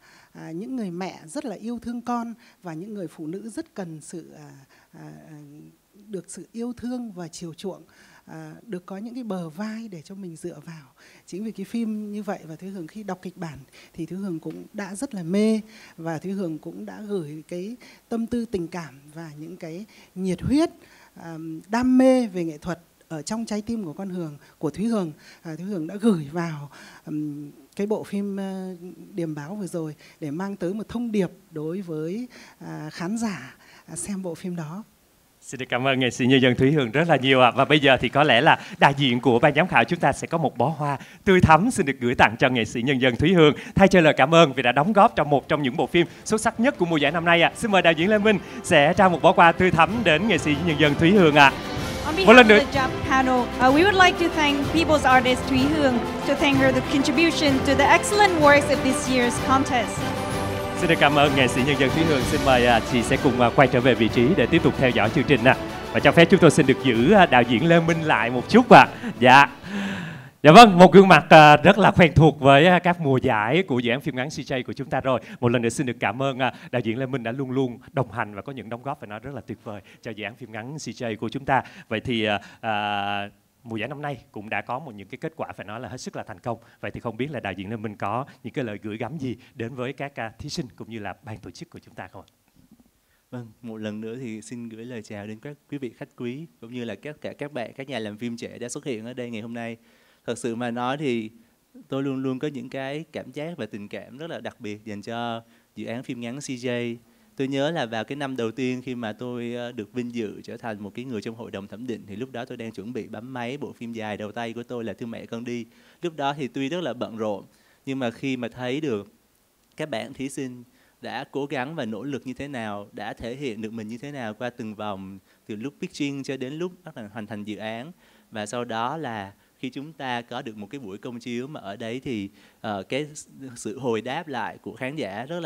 những người mẹ rất là yêu thương con và những người phụ nữ rất cần sự được sự yêu thương và chiều chuộng. Được có những cái bờ vai để cho mình dựa vào. Chính vì cái phim như vậy và Thúy Hường khi đọc kịch bản thì Thúy Hường cũng đã rất là mê và Thúy Hường cũng đã gửi cái tâm tư tình cảm và những cái nhiệt huyết, đam mê về nghệ thuật ở trong trái tim của con Hường, của Thúy Hường. Thúy Hường đã gửi vào cái bộ phim Điềm Báo vừa rồi để mang tới một thông điệp đối với khán giả xem bộ phim đó. Xin được cảm ơn nghệ sĩ nhân dân Thúy Hường rất là nhiều ạ. Và bây giờ thì có lẽ là đại diện của ban giám khảo chúng ta sẽ có một bó hoa tươi thắm xin được gửi tặng cho nghệ sĩ nhân dân Thúy Hường thay cho lời cảm ơn vì đã đóng góp trong một trong những bộ phim xuất sắc nhất của mùa giải năm nay ạ. Xin mời đạo diễn Lê Minh sẽ trao một bó hoa tươi thắm đến nghệ sĩ nhân dân Thúy Hường ạ. Một lần nữa. We would like to thank people's artist Thúy Hường to thank her the contribution to the excellent works of this year's contest. Xin được cảm ơn nghệ sĩ nhân dân Thúy Hường. Xin mời chị sẽ cùng quay trở về vị trí để tiếp tục theo dõi chương trình ạ. Và cho phép chúng tôi xin được giữ đạo diễn Lê Minh lại một chút ạ. Dạ vâng, một gương mặt rất là quen thuộc với các mùa giải của dự án phim ngắn CJ của chúng ta rồi. Một lần nữa xin được cảm ơn đạo diễn Lê Minh đã luôn luôn đồng hành và có những đóng góp và nó rất là tuyệt vời cho dự án phim ngắn CJ của chúng ta. Vậy thì mùa giải năm nay cũng đã có những cái kết quả phải nói là hết sức là thành công. Vậy thì không biết là đạo diễn Lê Minh có những cái lời gửi gắm gì đến với các thí sinh cũng như là ban tổ chức của chúng ta không ạ? Vâng, một lần nữa thì xin gửi lời chào đến các quý vị khách quý cũng như là các bạn, các nhà làm phim trẻ đã xuất hiện ở đây ngày hôm nay. Thật sự mà nói thì tôi luôn luôn có những cái cảm giác và tình cảm rất là đặc biệt dành cho dự án phim ngắn CJ. Tôi nhớ là vào cái năm đầu tiên khi mà tôi được vinh dự trở thành một cái người trong hội đồng thẩm định thì lúc đó tôi đang chuẩn bị bấm máy bộ phim dài đầu tay của tôi là Thương Mẹ Con Đi. Lúc đó thì tuy rất là bận rộn nhưng mà khi mà thấy được các bạn thí sinh đã cố gắng và nỗ lực như thế nào, đã thể hiện được mình như thế nào qua từng vòng từ lúc pitching cho đến lúc hoàn thành dự án và sau đó là khi chúng ta có được một cái buổi công chiếu mà ở đấy thì cái sự hồi đáp lại của khán giả rất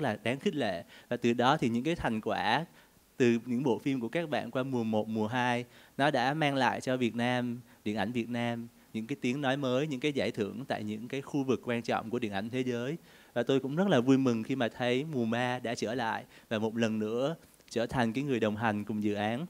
là đáng khích lệ và từ đó thì những cái thành quả từ những bộ phim của các bạn qua mùa 1, mùa 2 nó đã mang lại cho Việt Nam, điện ảnh Việt Nam những cái tiếng nói mới, những cái giải thưởng tại những cái khu vực quan trọng của điện ảnh thế giới và tôi cũng rất là vui mừng khi mà thấy mùa ma đã trở lại và một lần nữa trở thành cái người đồng hành cùng dự án.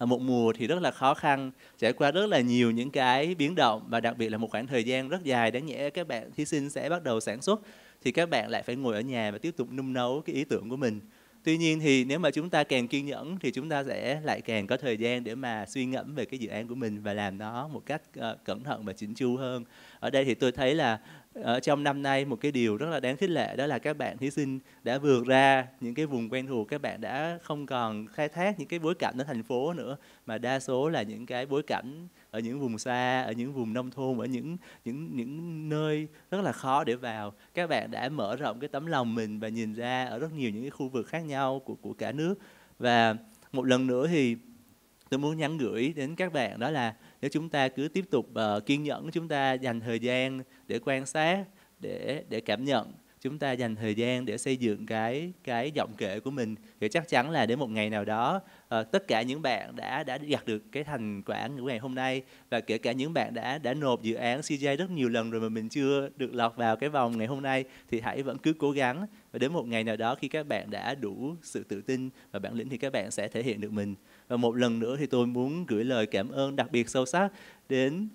Một mùa thì rất là khó khăn, trải qua rất là nhiều những cái biến động và đặc biệt là một khoảng thời gian rất dài đáng nhẽ các bạn thí sinh sẽ bắt đầu sản xuất thì các bạn lại phải ngồi ở nhà và tiếp tục nung nấu cái ý tưởng của mình. Tuy nhiên thì nếu mà chúng ta càng kiên nhẫn thì chúng ta sẽ lại càng có thời gian để mà suy ngẫm về cái dự án của mình và làm nó một cách cẩn thận và chỉnh chu hơn. Ở đây thì tôi thấy là ở trong năm nay một cái điều rất là đáng khích lệ đó là các bạn thí sinh đã vượt ra những cái vùng quen thuộc, các bạn đã không còn khai thác những cái bối cảnh ở thành phố nữa, mà đa số là những cái bối cảnh ở những vùng xa, ở những vùng nông thôn, ở những nơi rất là khó để vào. Các bạn đã mở rộng cái tấm lòng mình và nhìn ra ở rất nhiều những cái khu vực khác nhau của cả nước. Và một lần nữa thì tôi muốn nhắn gửi đến các bạn đó là nếu chúng ta cứ tiếp tục kiên nhẫn, chúng ta dành thời gian để quan sát, để cảm nhận, chúng ta dành thời gian để xây dựng cái giọng kể của mình, thì chắc chắn là đến một ngày nào đó tất cả những bạn đã đạt được cái thành quả của ngày hôm nay, và kể cả những bạn đã nộp dự án CJ rất nhiều lần rồi mà mình chưa được lọt vào cái vòng ngày hôm nay, thì hãy vẫn cứ cố gắng, và đến một ngày nào đó khi các bạn đã đủ sự tự tin và bản lĩnh thì các bạn sẽ thể hiện được mình. Và một lần nữa thì tôi muốn gửi lời cảm ơn đặc biệt sâu sắc đến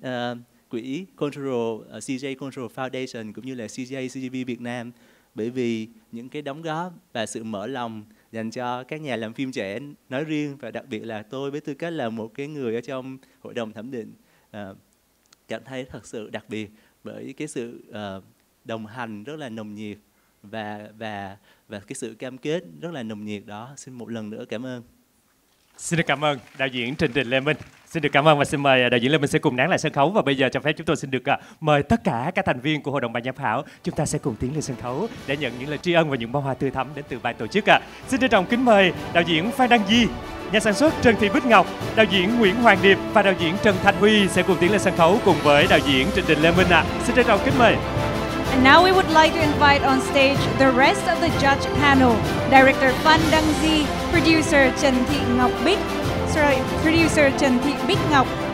quỹ CJ Cultural Foundation cũng như là CJB Việt Nam, bởi vì những cái đóng góp và sự mở lòng dành cho các nhà làm phim trẻ nói riêng, và đặc biệt là tôi với tư cách là một cái người ở trong hội đồng thẩm định cảm thấy thật sự đặc biệt bởi cái sự đồng hành rất là nồng nhiệt và cái sự cam kết rất là nồng nhiệt đó. Xin một lần nữa cảm ơn. Xin được cảm ơn đạo diễn Trịnh Đình Lê Minh. Xin được cảm ơn và xin mời đạo diễn Lê Minh sẽ cùng nán lại sân khấu. Và bây giờ cho phép chúng tôi xin được mời tất cả các thành viên của Hội đồng Ban giám khảo, chúng ta sẽ cùng tiến lên sân khấu để nhận những lời tri ân và những bông hoa tươi thắm đến từ ban tổ chức. Xin trân trọng kính mời đạo diễn Phan Đăng Di, nhà sản xuất Trần Thị Bích Ngọc, đạo diễn Nguyễn Hoàng Điệp và đạo diễn Trần Thanh Huy sẽ cùng tiến lên sân khấu cùng với đạo diễn Trịnh Đình Lê Minh. Xin trân trọng kính mời. And now we would like to invite on stage the rest of the judge panel: director Phan Đăng Di, producer Trần Thị Ngọc Bích,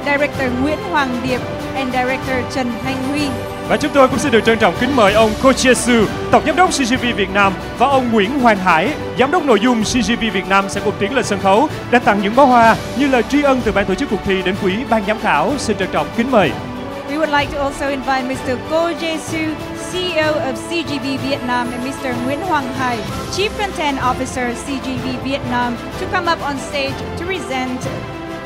director Nguyễn Hoàng Điệp, and director Trần Thanh Huy. Và chúng tôi cũng xin được trân trọng kính mời ông Koo Jae-soo, tổng giám đốc CJV Việt Nam, và ông Nguyễn Hoàng Hải, giám đốc nội dung CJV Việt Nam sẽ cùng tiến lên sân khấu để tặng những bó hoa như lời tri ân từ ban tổ chức cuộc thi đến quý ban giám khảo. Xin trân trọng kính mời. We would like to also invite Mr. Koo Jae-soo, CEO of CJV Vietnam, and Mr. Nguyễn Hoàng Hải, Chief Content Officer CJV Vietnam, to come up on stage to present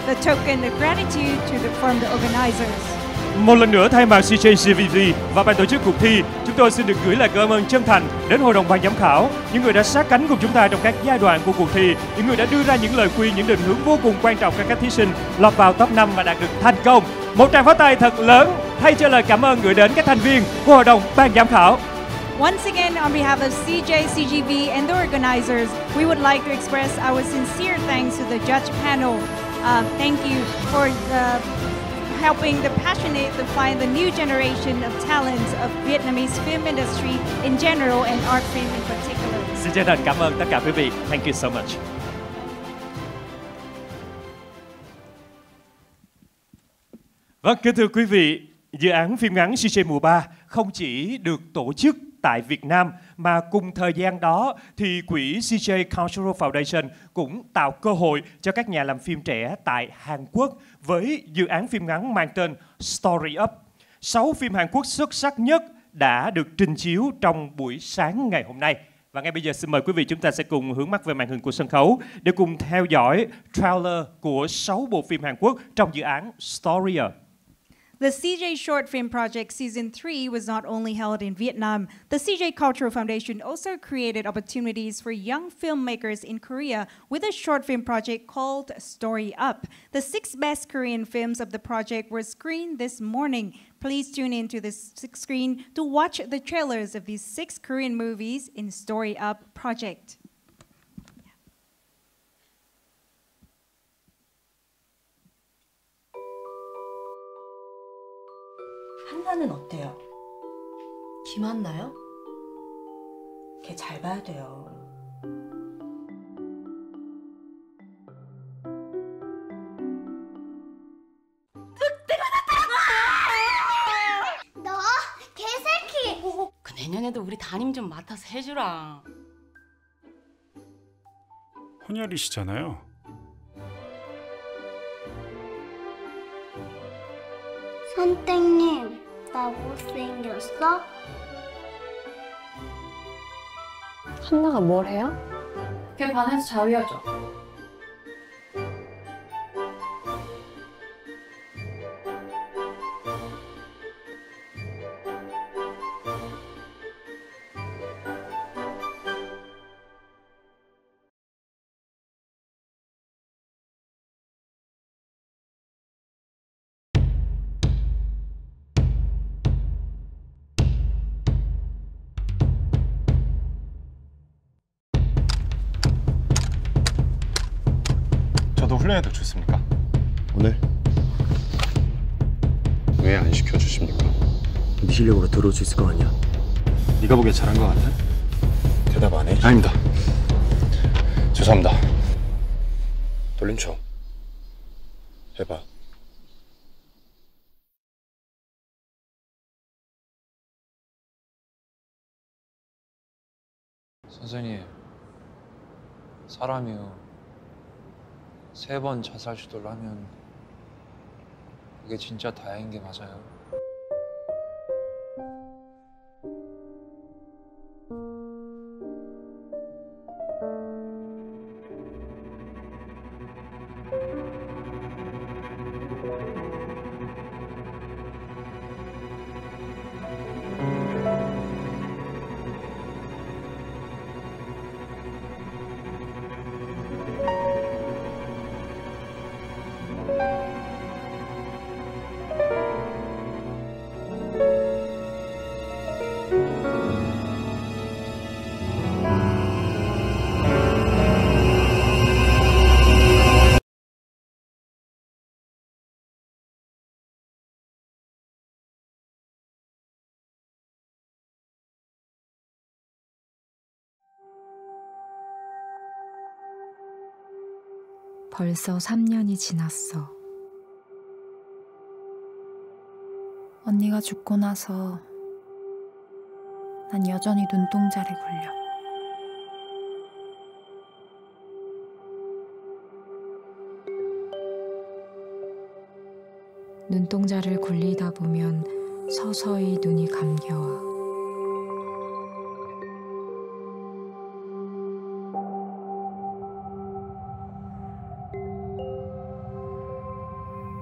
the token of gratitude to the from the organizers. Một lần nữa thay mặt CJV và ban tổ chức cuộc thi, chúng tôi xin được gửi lời cảm ơn chân thành đến Hội đồng Ban giám khảo, những người đã sát cánh cùng chúng ta trong các giai đoạn của cuộc thi, những người đã đưa ra những lời khuyên, những định hướng vô cùng quan trọng cho các thí sinh lọt vào top 5 và đạt được thành công. Một tràng pháo tay thật lớn thay cho lời cảm ơn gửi đến các thành viên của Hội đồng Ban giám khảo. Once again, on behalf of CJ, CJV and the organizers, we would like to express our sincere thanks to the judge panel. Thank you for helping the passionate to find the new generation of talents of Vietnamese film industry in general and art film in particular. Xin chân thành cảm ơn tất cả quý vị. Thank you so much. Vâng, kính thưa quý vị, dự án phim ngắn CJ mùa 3 không chỉ được tổ chức tại Việt Nam mà cùng thời gian đó thì quỹ CJ Cultural Foundation cũng tạo cơ hội cho các nhà làm phim trẻ tại Hàn Quốc với dự án phim ngắn mang tên Story Up. 6 phim Hàn Quốc xuất sắc nhất đã được trình chiếu trong buổi sáng ngày hôm nay. Và ngay bây giờ xin mời quý vị chúng ta sẽ cùng hướng mắt về màn hình của sân khấu để cùng theo dõi trailer của 6 bộ phim Hàn Quốc trong dự án Story Up. The CJ Short Film Project Season 3 was not only held in Vietnam. The CJ Cultural Foundation also created opportunities for young filmmakers in Korea with a short film project called Story Up. The 6 best Korean films of the project were screened this morning. Please tune in to the screen to watch the trailers of these 6 Korean movies in Story Up project. 한나는 어때요? 김한나요? 걔 잘 봐야 돼요. 늑대가 나타났다! 너 개새끼! 그 내년에도 우리 담임 좀 맡아서 해주라. 혼혈이시잖아요. 선생님, 나 못생겼어? 한나가 뭘 해요? 걔 반에서 자위하죠. 훈련해도 좋습니까? 오늘? 왜 안 시켜주십니까? 네 실력으로 들어올 수 있을 거 아니야? 네가 보기에 잘한 거 같아? 대답 안 해? 아닙니다. 죄송합니다. 돌림 쳐. 해봐. 선생님, 사람이요. 3번 자살 시도를 하면 그게 진짜 다행인 게 맞아요. 벌써 3년이 지났어. 언니가 죽고 나서 난 여전히 눈동자를 굴려. 눈동자를 굴리다 보면 서서히 눈이 감겨와.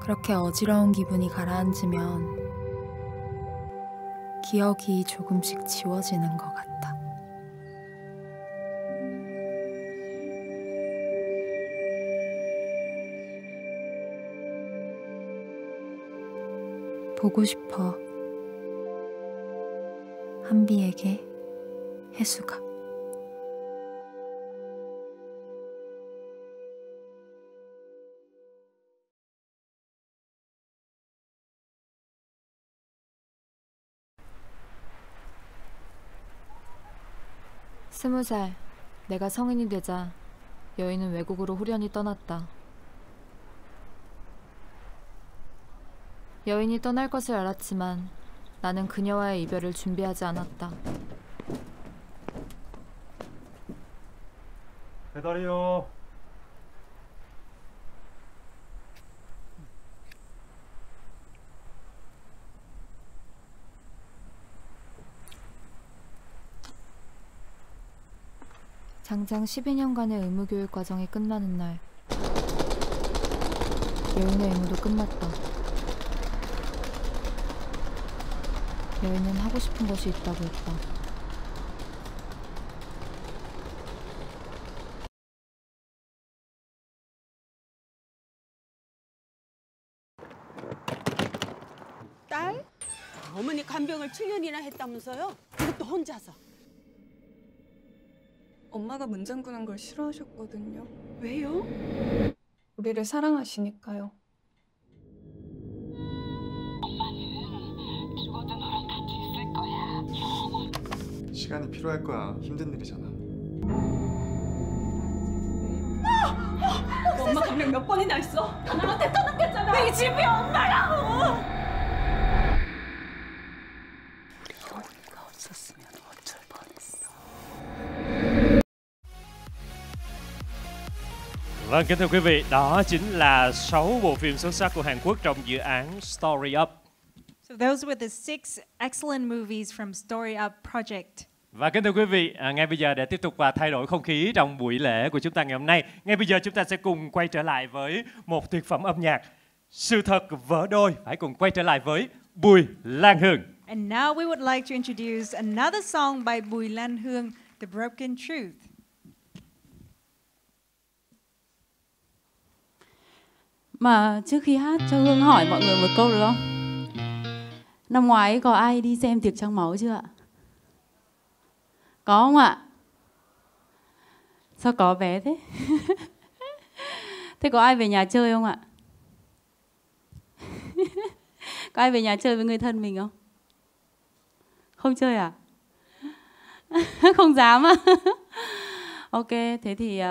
그렇게 어지러운 기분이 가라앉으면 기억이 조금씩 지워지는 것 같다. 보고 싶어. 한비에게 해수가. 스무 살, 내가 성인이 되자 여인은 외국으로 후련히 떠났다. 여인이 떠날 것을 알았지만 나는 그녀와의 이별을 준비하지 않았다. 배달이요. 장장 12년간의 의무교육 과정이 끝나는 날, 여인의 의무도 끝났다. 여인은 하고 싶은 것이 있다고 했다. 딸? 어머니 간병을 7년이나 했다면서요? 그것도 혼자서. 엄마가 문장구는 걸 싫어하셨거든요. 왜요? 우리를 사랑하시니까요. 엄마는 죽어도 너랑 같이 있을 거야. 시간이 필요할 거야. 힘든 일이잖아. 엄마 감명 몇 번이나 했어? 나한테 떠났겠잖아. 내 집이 엄마라고. Vâng, kính thưa quý vị, đó chính là 6 bộ phim xuất sắc của Hàn Quốc trong dự án Story Up. So those were the 6 excellent movies from Story Up project. Và kính thưa quý vị, ngay bây giờ để tiếp tục và thay đổi không khí trong buổi lễ của chúng ta ngày hôm nay, ngay bây giờ chúng ta sẽ cùng quay trở lại với một tuyệt phẩm âm nhạc sự thật vỡ đôi. Hãy cùng quay trở lại với Bùi Lan Hương. And now we would like to introduce another song by Bùi Lan Hương, The Broken Truth. Mà trước khi hát cho Hương hỏi mọi người một câu được không? Năm ngoái có ai đi xem Tiệc Trăng Máu chưa ạ? Có không ạ? Sao có vé thế? Thế có ai về nhà chơi không ạ? Có ai về nhà chơi với người thân mình không? Không chơi à? Không dám à? Ok, thế thì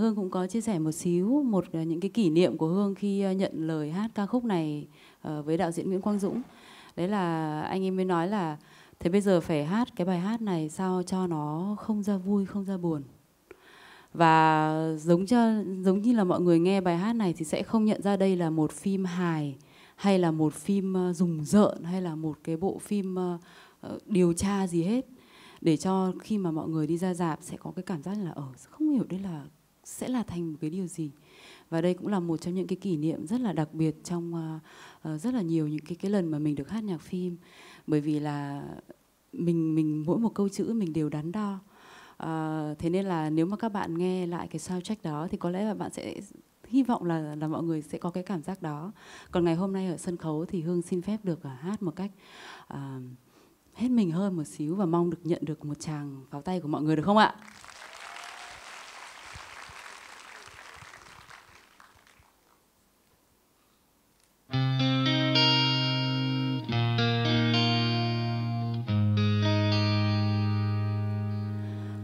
Hương cũng có chia sẻ một xíu những cái kỷ niệm của Hương khi nhận lời hát ca khúc này với đạo diễn Nguyễn Quang Dũng. Đấy là anh em mới nói là thế bây giờ phải hát cái bài hát này sao cho nó không ra vui, không ra buồn. Và giống như là mọi người nghe bài hát này thì sẽ không nhận ra đây là một phim hài hay là một phim rùng rợn hay là một cái bộ phim điều tra gì hết. Để cho khi mà mọi người đi ra rạp sẽ có cái cảm giác là không hiểu đây là sẽ là thành một cái điều gì. Và đây cũng là một trong những cái kỷ niệm rất là đặc biệt trong rất là nhiều những cái lần mà mình được hát nhạc phim. Bởi vì là mình mỗi một câu chữ mình đều đắn đo. Thế nên là nếu mà các bạn nghe lại cái soundtrack đó thì có lẽ là bạn sẽ hy vọng là mọi người sẽ có cái cảm giác đó. Còn ngày hôm nay ở sân khấu thì Hương xin phép được hát một cách hết mình hơn một xíu và mong được nhận được một tràng pháo tay của mọi người được không ạ?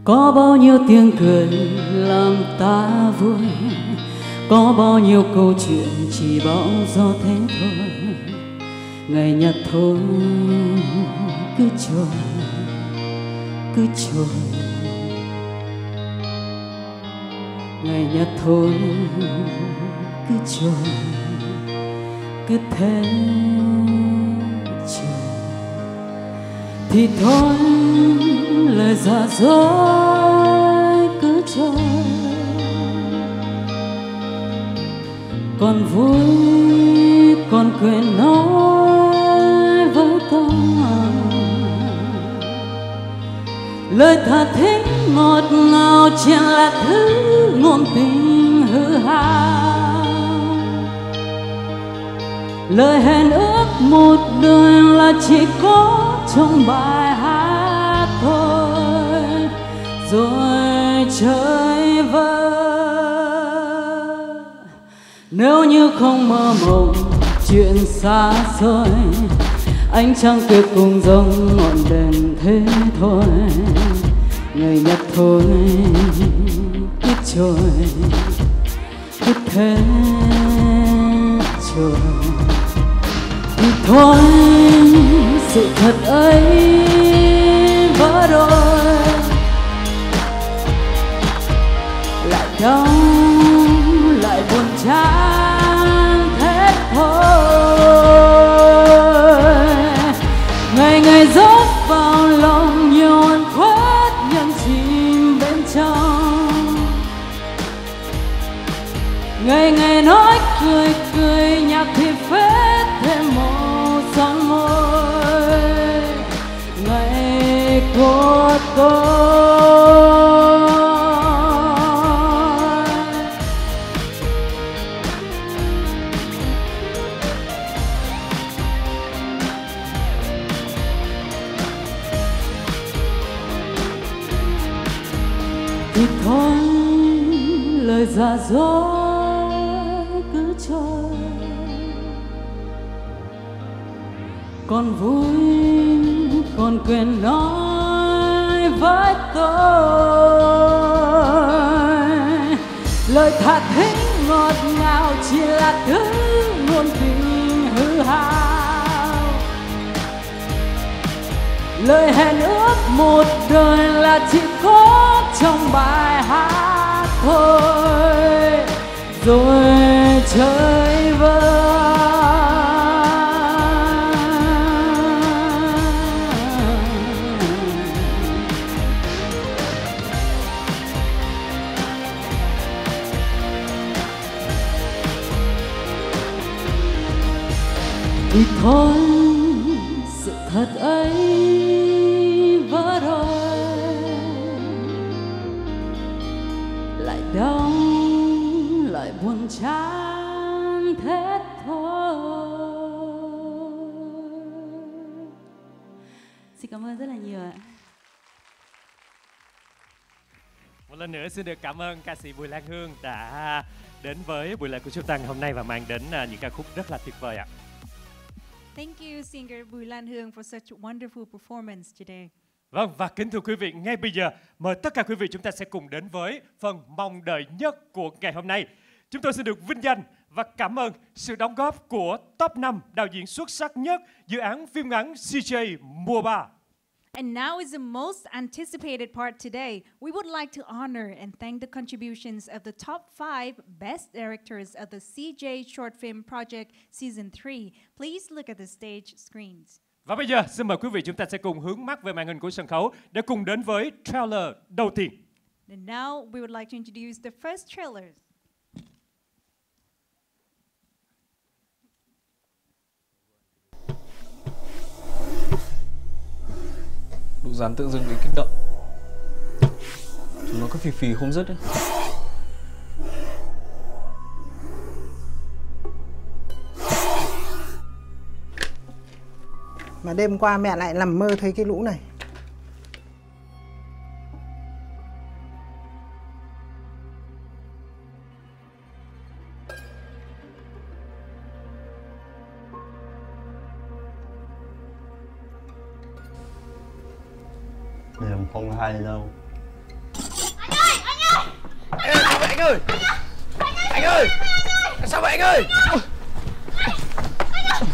Có bao nhiêu tiếng cười làm ta vui, có bao nhiêu câu chuyện chỉ bỗng do thế thôi. Ngày nhật thôi cứ trôi, ngày nhật thôi cứ trôi, cứ thế trôi. Thì thôi lời giả dối cứ trôi, còn vui còn quên nói với tôi. Lời thả thích ngọt ngào chẳng là thứ ngôn tình hư hao. Lời hẹn ước một đường là chỉ có trong bài hát thôi, rồi chơi vơi. Nếu như không mơ mộng chuyện xa xôi, ánh trăng tuyệt cùng giống ngọn đèn thế thôi. Ngày nhật thôi cứ trôi, cứ thế trôi. Thì thôi sự thật ấy vỡ đôi, lại đau lại buồn chán thế thôi. Ngày ngày dốc vào lòng nhiều oan khuất nhẫn chìm bên trong. Ngày ngày nói cười cười nhạc thì phết thêm màu son môi. Ngày của tôi giả dối cứ trôi, còn vui còn quên nói với tôi. Lời thả thính ngọt ngào chỉ là thứ ngôn tình hư hao. Lời hẹn ước một đời là chỉ có trong bài hát thôi, rồi chơi vơi. Thì thôi sự thật ấy vỡ đôi, lại đau lại buồn chán thế thôi. Xin cảm ơn rất là nhiều ạ. Một lần nữa xin được cảm ơn ca sĩ Bùi Lan Hương đã đến với buổi lễ của chúng ta ngày hôm nay và mang đến những ca khúc rất là tuyệt vời ạ. Thank you singer Bùi Lan Hương for such a wonderful performance today. Vâng, và kính thưa quý vị, ngay bây giờ mời tất cả quý vị chúng ta sẽ cùng đến với phần mong đợi nhất của ngày hôm nay. Chúng tôi xin được vinh danh và cảm ơn sự đóng góp của top 5 đạo diễn xuất sắc nhất dự án phim ngắn CJ Mùa 3. And now is the most anticipated part today. We would like to honor and thank the contributions of the top 5 best directors of the CJ Short Film Project Season 3. Please look at the stage screens. Và bây giờ xin mời quý vị chúng ta sẽ cùng hướng mắt về màn hình của sân khấu để cùng đến với trailer đầu tiên. And now we would like to introduce the first trailer. Đủ dán tự dưng bị kích động. Chúng nó cứ phì phì không dứt đấy. Mà đêm qua mẹ lại nằm mơ thấy cái lũ này. Đêm không hay đâu. Anh ơi! Anh ơi! Sao vậy anh ơi? Anh ơi! Sao vậy anh ơi?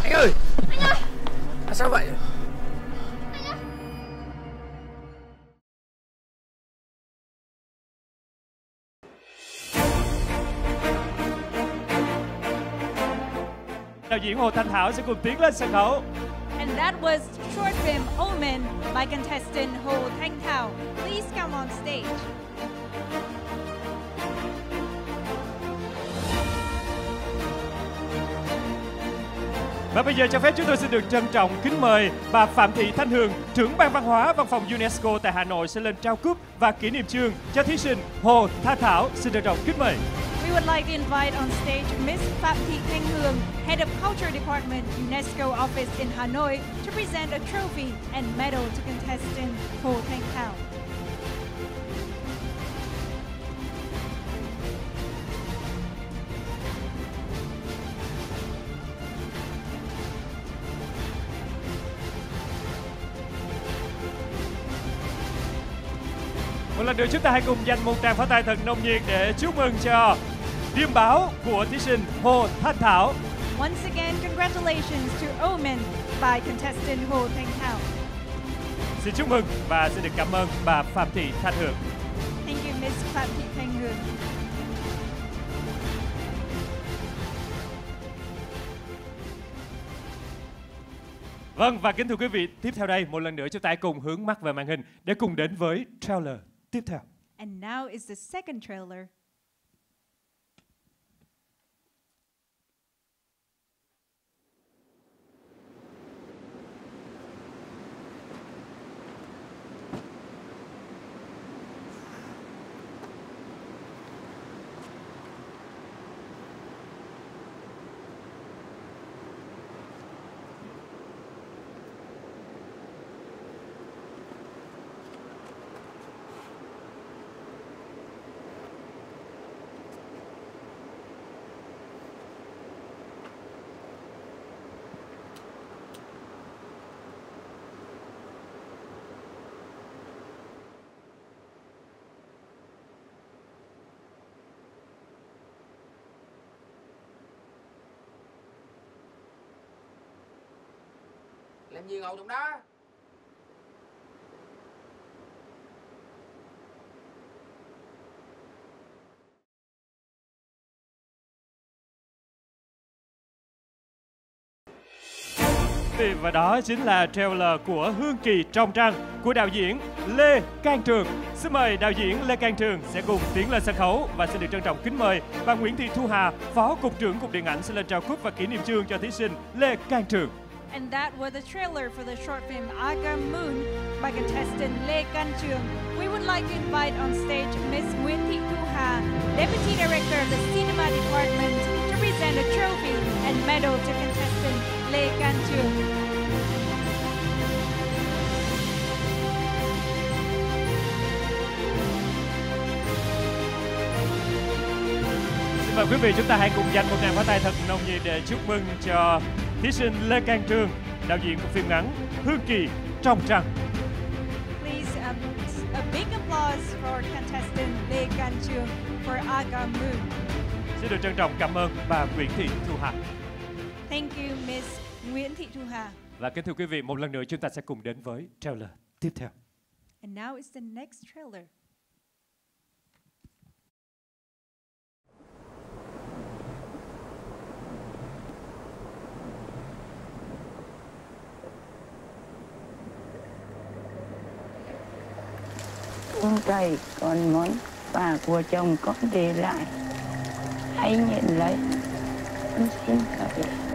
Anh ơi! Sao vậy? Đạo diễn Hồ Thanh Thảo sẽ cùng tiến lên sân khấu. And that was short film Omen by contestant Hồ Thanh Thảo. Please come on stage. Và bây giờ cho phép chúng tôi xin được trân trọng kính mời bà Phạm Thị Thanh Hương, trưởng ban văn hóa văn phòng UNESCO tại Hà Nội sẽ lên trao cúp và kỷ niệm chương cho thí sinh Hồ Thanh Thảo. Xin trân trọng kính mời. We would like to invite on stage Miss Phạm Thị Thanh Hương, Head of Culture Department, UNESCO Office in Hanoi, to present a trophy and medal to contestant Hồ Thanh Thảo. Một lần nữa chúng ta hãy cùng dành một tràng pháo tay thật nồng nhiệt để chúc mừng cho điềm báo của thí sinh Hồ Thanh Thảo. Once again, congratulations to Omen by contestant Hồ Thanh Thảo. Xin chúc mừng và xin được cảm ơn bà Phạm Thị Thanh Hương. Thank you, Miss Phạm Thị Thanh Hương. Vâng, và kính thưa quý vị, tiếp theo đây một lần nữa chúng ta hãy cùng hướng mắt về màn hình để cùng đến với trailer tiếp theo. And now is the second trailer. Làm gì ngồi trong đó? Và đó chính là trailer của Hương Kỳ Trong Trăng của đạo diễn Lê Can Trường. Xin mời đạo diễn Lê Can Trường sẽ cùng tiến lên sân khấu và xin được trân trọng kính mời bà Nguyễn Thị Thu Hà, Phó Cục trưởng Cục Điện ảnh sẽ lên trao cúp và kỷ niệm chương cho thí sinh Lê Can Trường. And that was the trailer for the short film Aga Moon by contestant Lê Can Trường. We would like to invite on stage Miss Nguyễn Thị Thu Hà, Deputy Director of the Cinema Department, to present a trophy and medal to contestant Lê Can Trường. Và quý vị, chúng ta hãy cùng dành một tràng pháo tay thật nồng nhiệt để chúc mừng cho thí sinh Lê Can Trường, đạo diễn của phim ngắn Hương Kỳ Trong Trăng. Please a big applause for contestant Lê Can Trường for Aga Moon. Xin được trân trọng cảm ơn bà Nguyễn Thị Thu Hà. Thank you Miss Nguyễn Thị Thu Hà. Và kính thưa quý vị, một lần nữa chúng ta sẽ cùng đến với trailer tiếp theo. And now it's the next trailer. Con cày còn món bà của chồng con để lại, hãy nhận lấy, con xin cảm ơn.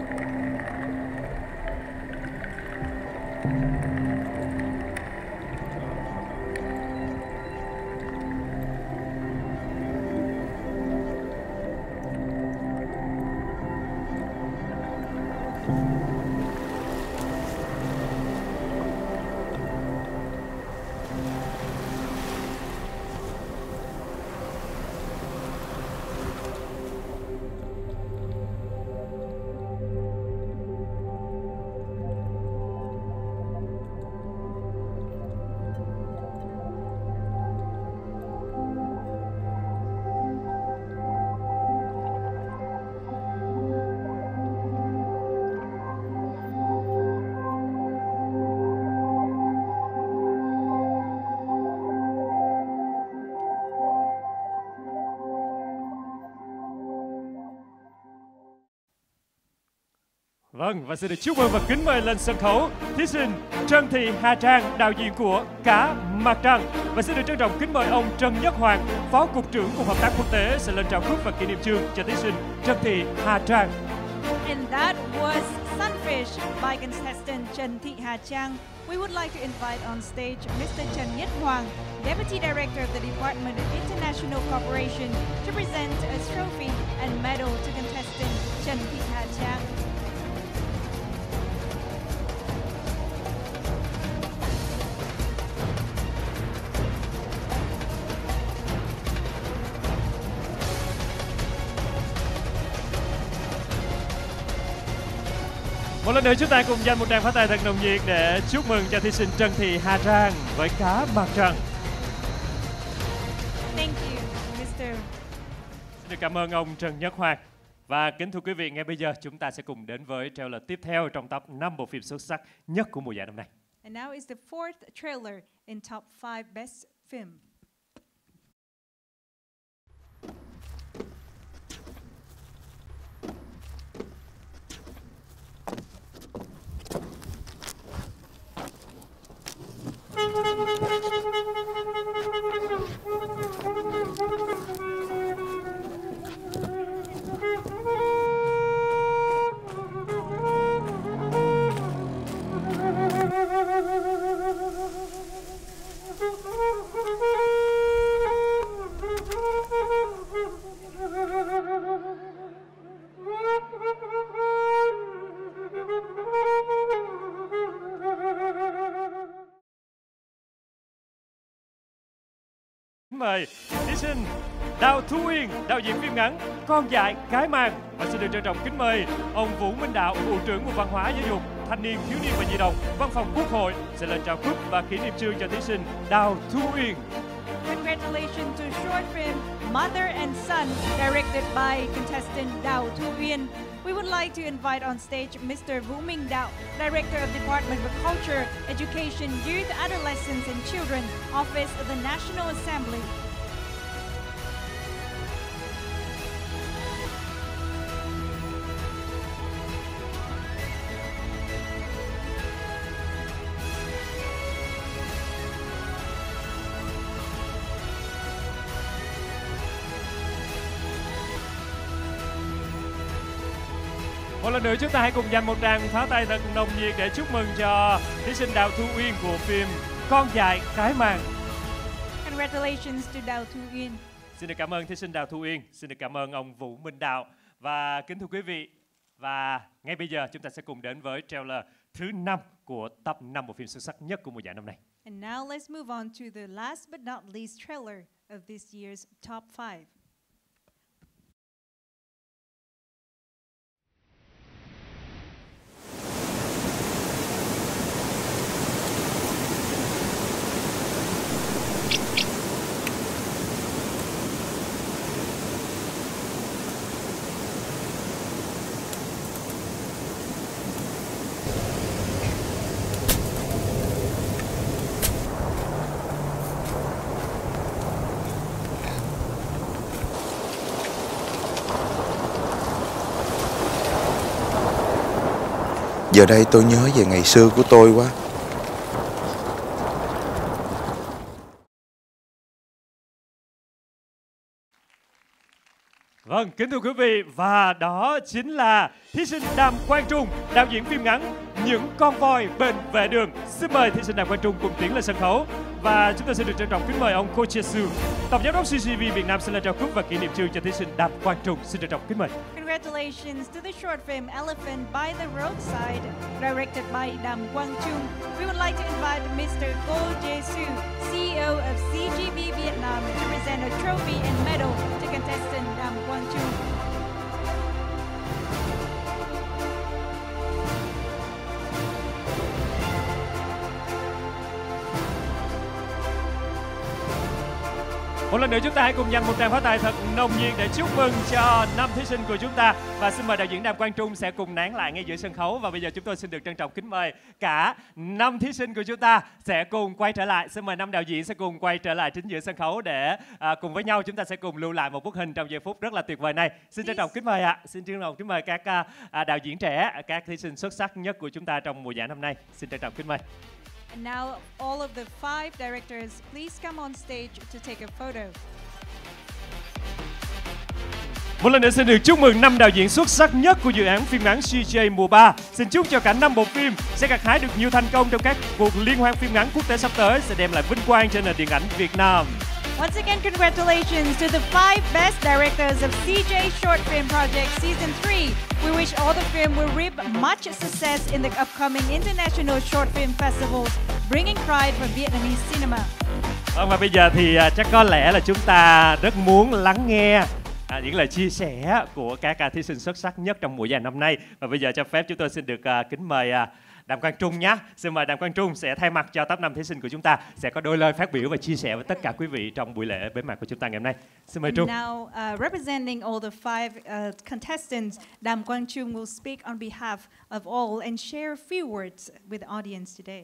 Vâng, và xin được chúc mừng và kính mời lên sân khấu thí sinh Trần Thị Hà Trang, đạo diễn của Cá Mặt Trăng. Và xin được trân trọng kính mời ông Trần Nhất Hoàng, Phó Cục trưởng Cục Hợp tác Quốc tế sẽ lên trao cúp và kỷ niệm chương cho thí sinh Trần Thị Hà Trang. And that was Sunfish by contestant Trần Thị Hà Trang. We would like to invite on stage Mr. Trần Nhất Hoàng, Deputy Director of the Department of International Cooperation, to present a trophy and medal to contestant Trần Thị Hà Trang. Một lần nữa chúng ta cùng dành một tràng pháo tay thật nồng nhiệt để chúc mừng cho thí sinh Trần Thị Hà Trang với Cá Mặt Trăng. Thank you, Mr. Xin được cảm ơn ông Trần Nhất Hoàng. Và kính thưa quý vị, ngay bây giờ chúng ta sẽ cùng đến với trailer tiếp theo trong top 5 bộ phim xuất sắc nhất của mùa giải năm nay. And now is the fourth trailer in top 5 best film. Mời thí sinh Đào Thu Uyên, đạo diễn phim ngắn Con Dại Cái Màng. Và xin được trân trọng kính mời ông Vũ Minh Đạo, Bộ trưởng Bộ Văn hóa Giáo dục, Thanh niên, Thiếu niên và Nhi đồng, Văn phòng Quốc hội sẽ lên trao cúp và kỷ niệm chương cho thí sinh Đào Thu Uyên. Congratulations to short film Mother and Son, directed by contestant Đào Thu Uyên. We would like to invite on stage Mr. Vũ Minh Đạo, Director of Department of Culture, Education, Youth, Adolescents and Children, Office of the National Assembly. Một lần nữa chúng ta hãy cùng dành một tràng pháo tay thật nồng nhiệt để chúc mừng cho thí sinh Đào Thu Uyên của phim Con Dại Cái Màng. Congratulations to Đào Thu Uyên. Xin được cảm ơn thí sinh Đào Thu Uyên, xin được cảm ơn ông Vũ Minh Đạo. Và kính thưa quý vị, và ngay bây giờ chúng ta sẽ cùng đến với trailer thứ 5 của top 5 bộ phim xuất sắc nhất của mùa giải năm nay. And now let's move on to the last but not least trailer of this year's top 5. Giờ đây tôi nhớ về ngày xưa của tôi quá. Vâng, kính thưa quý vị, và đó chính là thí sinh Đàm Quang Trung, đạo diễn phim ngắn Những Con Voi Bên Vệ Đường. Xin mời thí sinh Đàm Quang Trung cùng tiến lên sân khấu. Và chúng tôi sẽ được trân trọng kính mời ông Koo Jae-soo, tổng giám đốc CJV Việt Nam, xin lên trao cúp và kỷ niệm chương cho thí sinh Đàm Quang Trung. Xin trân trọng kính mời. Congratulations to the short film Elephant by the Roadside, directed by Đàm Quang Trung. We would like to invite Mr. Koo Jae-soo, CEO of CJV Vietnam, to present a trophy and medal to contestant Đàm Quang Trung. Một lần nữa chúng ta hãy cùng dành một tràng pháo tay thật nồng nhiệt để chúc mừng cho 5 thí sinh của chúng ta. Và xin mời đạo diễn Đàm Quang Trung sẽ cùng nán lại ngay giữa sân khấu. Và bây giờ chúng tôi xin được trân trọng kính mời cả 5 thí sinh của chúng ta sẽ cùng quay trở lại. Xin mời 5 đạo diễn sẽ cùng quay trở lại chính giữa sân khấu để cùng với nhau chúng ta sẽ cùng lưu lại một bức hình trong giây phút rất là tuyệt vời này. Xin trân trọng kính mời ạ. Xin trân trọng kính mời các đạo diễn trẻ, các thí sinh xuất sắc nhất của chúng ta trong mùa giải năm nay. Xin trân trọng kính mời. And now, all of the 5 directors, please come on stage to take a photo. Một lần nữa xin được chúc mừng 5 đạo diễn xuất sắc nhất của dự án phim ngắn CJ mùa 3. Xin chúc cho cả 5 bộ phim sẽ gặt hái được nhiều thành công trong các cuộc liên hoan phim ngắn quốc tế sắp tới, sẽ đem lại vinh quang cho nền điện ảnh Việt Nam. Once again, congratulations to the 5 best directors of CJ Short Film Project Season 3. We wish all the film will reap much success in the upcoming international short film festivals, bringing pride for Vietnamese cinema. Và bây giờ thì chắc có lẽ là chúng ta rất muốn lắng nghe những lời chia sẻ của các thí sinh xuất sắc nhất trong mùa giải năm nay. Và bây giờ cho phép chúng tôi xin được kính mời Đàm Quang Trung nhé. Xin mời Đàm Quang Trung sẽ thay mặt cho top 5 thí sinh của chúng ta sẽ có đôi lời phát biểu và chia sẻ với tất cả quý vị trong buổi lễ bế mạc của chúng ta ngày hôm nay. Xin mời Trung. Now, representing all the 5 contestants, Đàm Quang Trung will speak on behalf of all and share a few words with the audience today.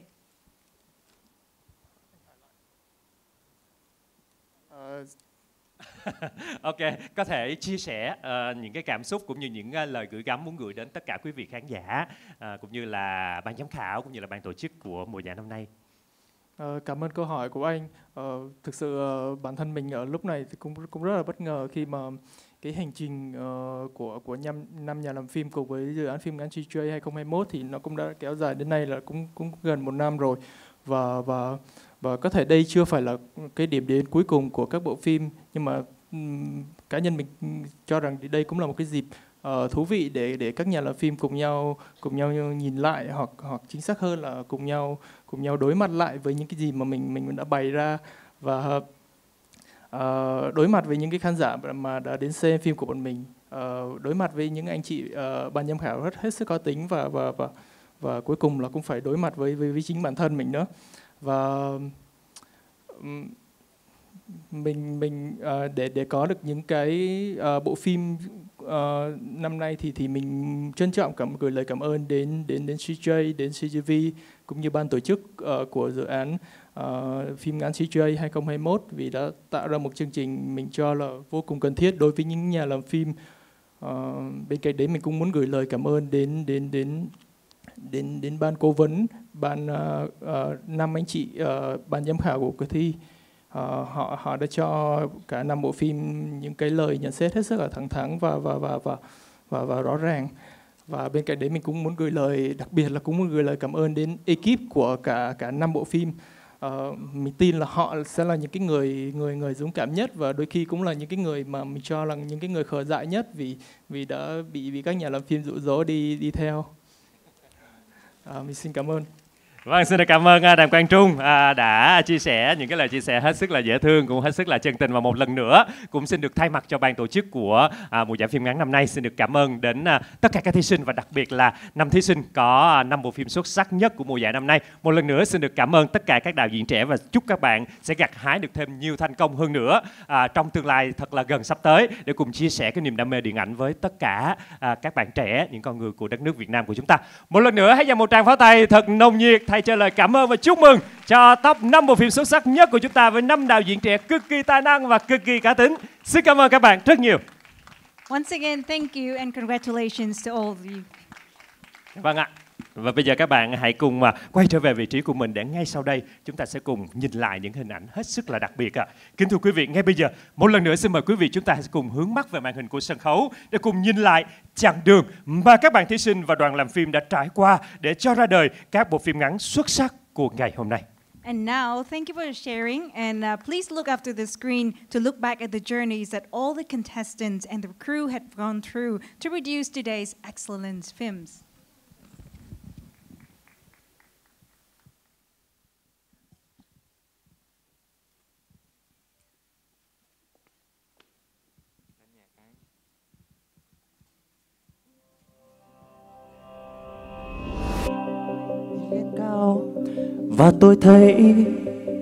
Ok, có thể chia sẻ những cái cảm xúc cũng như những lời gửi gắm muốn gửi đến tất cả quý vị khán giả, cũng như là ban giám khảo, cũng như là ban tổ chức của mùa giải năm nay. Cảm ơn câu hỏi của anh. Thực sự bản thân mình ở lúc này thì cũng rất là bất ngờ khi mà cái hành trình của năm nhà làm phim cùng với dự án phim ngắn CJ 2021 thì nó cũng đã kéo dài đến nay là cũng gần 1 năm rồi. Và có thể đây chưa phải là cái điểm đến cuối cùng của các bộ phim, nhưng mà cá nhân mình cho rằng đây cũng là một cái dịp thú vị để các nhà làm phim cùng nhau nhìn lại, hoặc chính xác hơn là cùng nhau đối mặt lại với những cái gì mà mình đã bày ra, và đối mặt với những cái khán giả mà đã đến xem phim của bọn mình, đối mặt với những anh chị ban giám khảo hết sức có tính, và cuối cùng là cũng phải đối mặt với chính bản thân mình nữa. Và mình để có được những cái bộ phim năm nay thì mình trân trọng gửi lời cảm ơn đến CJ, đến CJV cũng như ban tổ chức của dự án phim ngắn CJ 2021, vì đã tạo ra một chương trình mình cho là vô cùng cần thiết đối với những nhà làm phim. Bên cạnh đấy mình cũng muốn gửi lời cảm ơn đến ban cố vấn, ban 5 anh chị ban giám khảo của cuộc thi. Họ đã cho cả 5 bộ phim những cái lời nhận xét hết sức là thẳng thắn và rõ ràng. Và bên cạnh đấy mình cũng muốn gửi lời, đặc biệt là cũng muốn gửi lời cảm ơn đến ekip của cả 5 bộ phim. Mình tin là họ sẽ là những cái người dũng cảm nhất, và đôi khi cũng là những cái người mà mình cho là những cái người khờ dại nhất, vì đã bị các nhà làm phim dụ dỗ đi theo. Mình xin cảm ơn. Vâng, xin cảm ơn Đàm Quang Trung đã chia sẻ những cái lời chia sẻ hết sức là dễ thương, cũng hết sức là chân tình, và một lần nữa cũng xin được thay mặt cho ban tổ chức của mùa giải phim ngắn năm nay xin được cảm ơn đến tất cả các thí sinh, và đặc biệt là 5 thí sinh có 5 bộ phim xuất sắc nhất của mùa giải năm nay. Một lần nữa xin được cảm ơn tất cả các đạo diễn trẻ, và chúc các bạn sẽ gặt hái được thêm nhiều thành công hơn nữa trong tương lai thật là gần sắp tới, để cùng chia sẻ cái niềm đam mê điện ảnh với tất cả các bạn trẻ, những con người của đất nước Việt Nam của chúng ta. Một lần nữa hãy dành một tràng pháo tay thật nồng nhiệt thay cho lời cảm ơn và chúc mừng cho top 5 bộ phim xuất sắc nhất của chúng ta, với 5 đạo diễn trẻ cực kỳ tài năng và cực kỳ cá tính. Xin cảm ơn các bạn rất nhiều. Once again, thank you and congratulations to all of you. Vâng ạ. Và bây giờ các bạn hãy cùng quay trở về vị trí của mình để ngay sau đây chúng ta sẽ cùng nhìn lại những hình ảnh hết sức là đặc biệt. Kính thưa quý vị, ngay bây giờ một lần nữa xin mời quý vị chúng ta hãy cùng hướng mắt về màn hình của sân khấu để cùng nhìn lại chặng đường mà các bạn thí sinh và đoàn làm phim đã trải qua để cho ra đời các bộ phim ngắn xuất sắc của ngày hôm nay. And now, thank you for sharing, and please look after the screen to look back at the journeys that all the contestants and the crew had gone through to produce today's excellent films. Và tôi thấy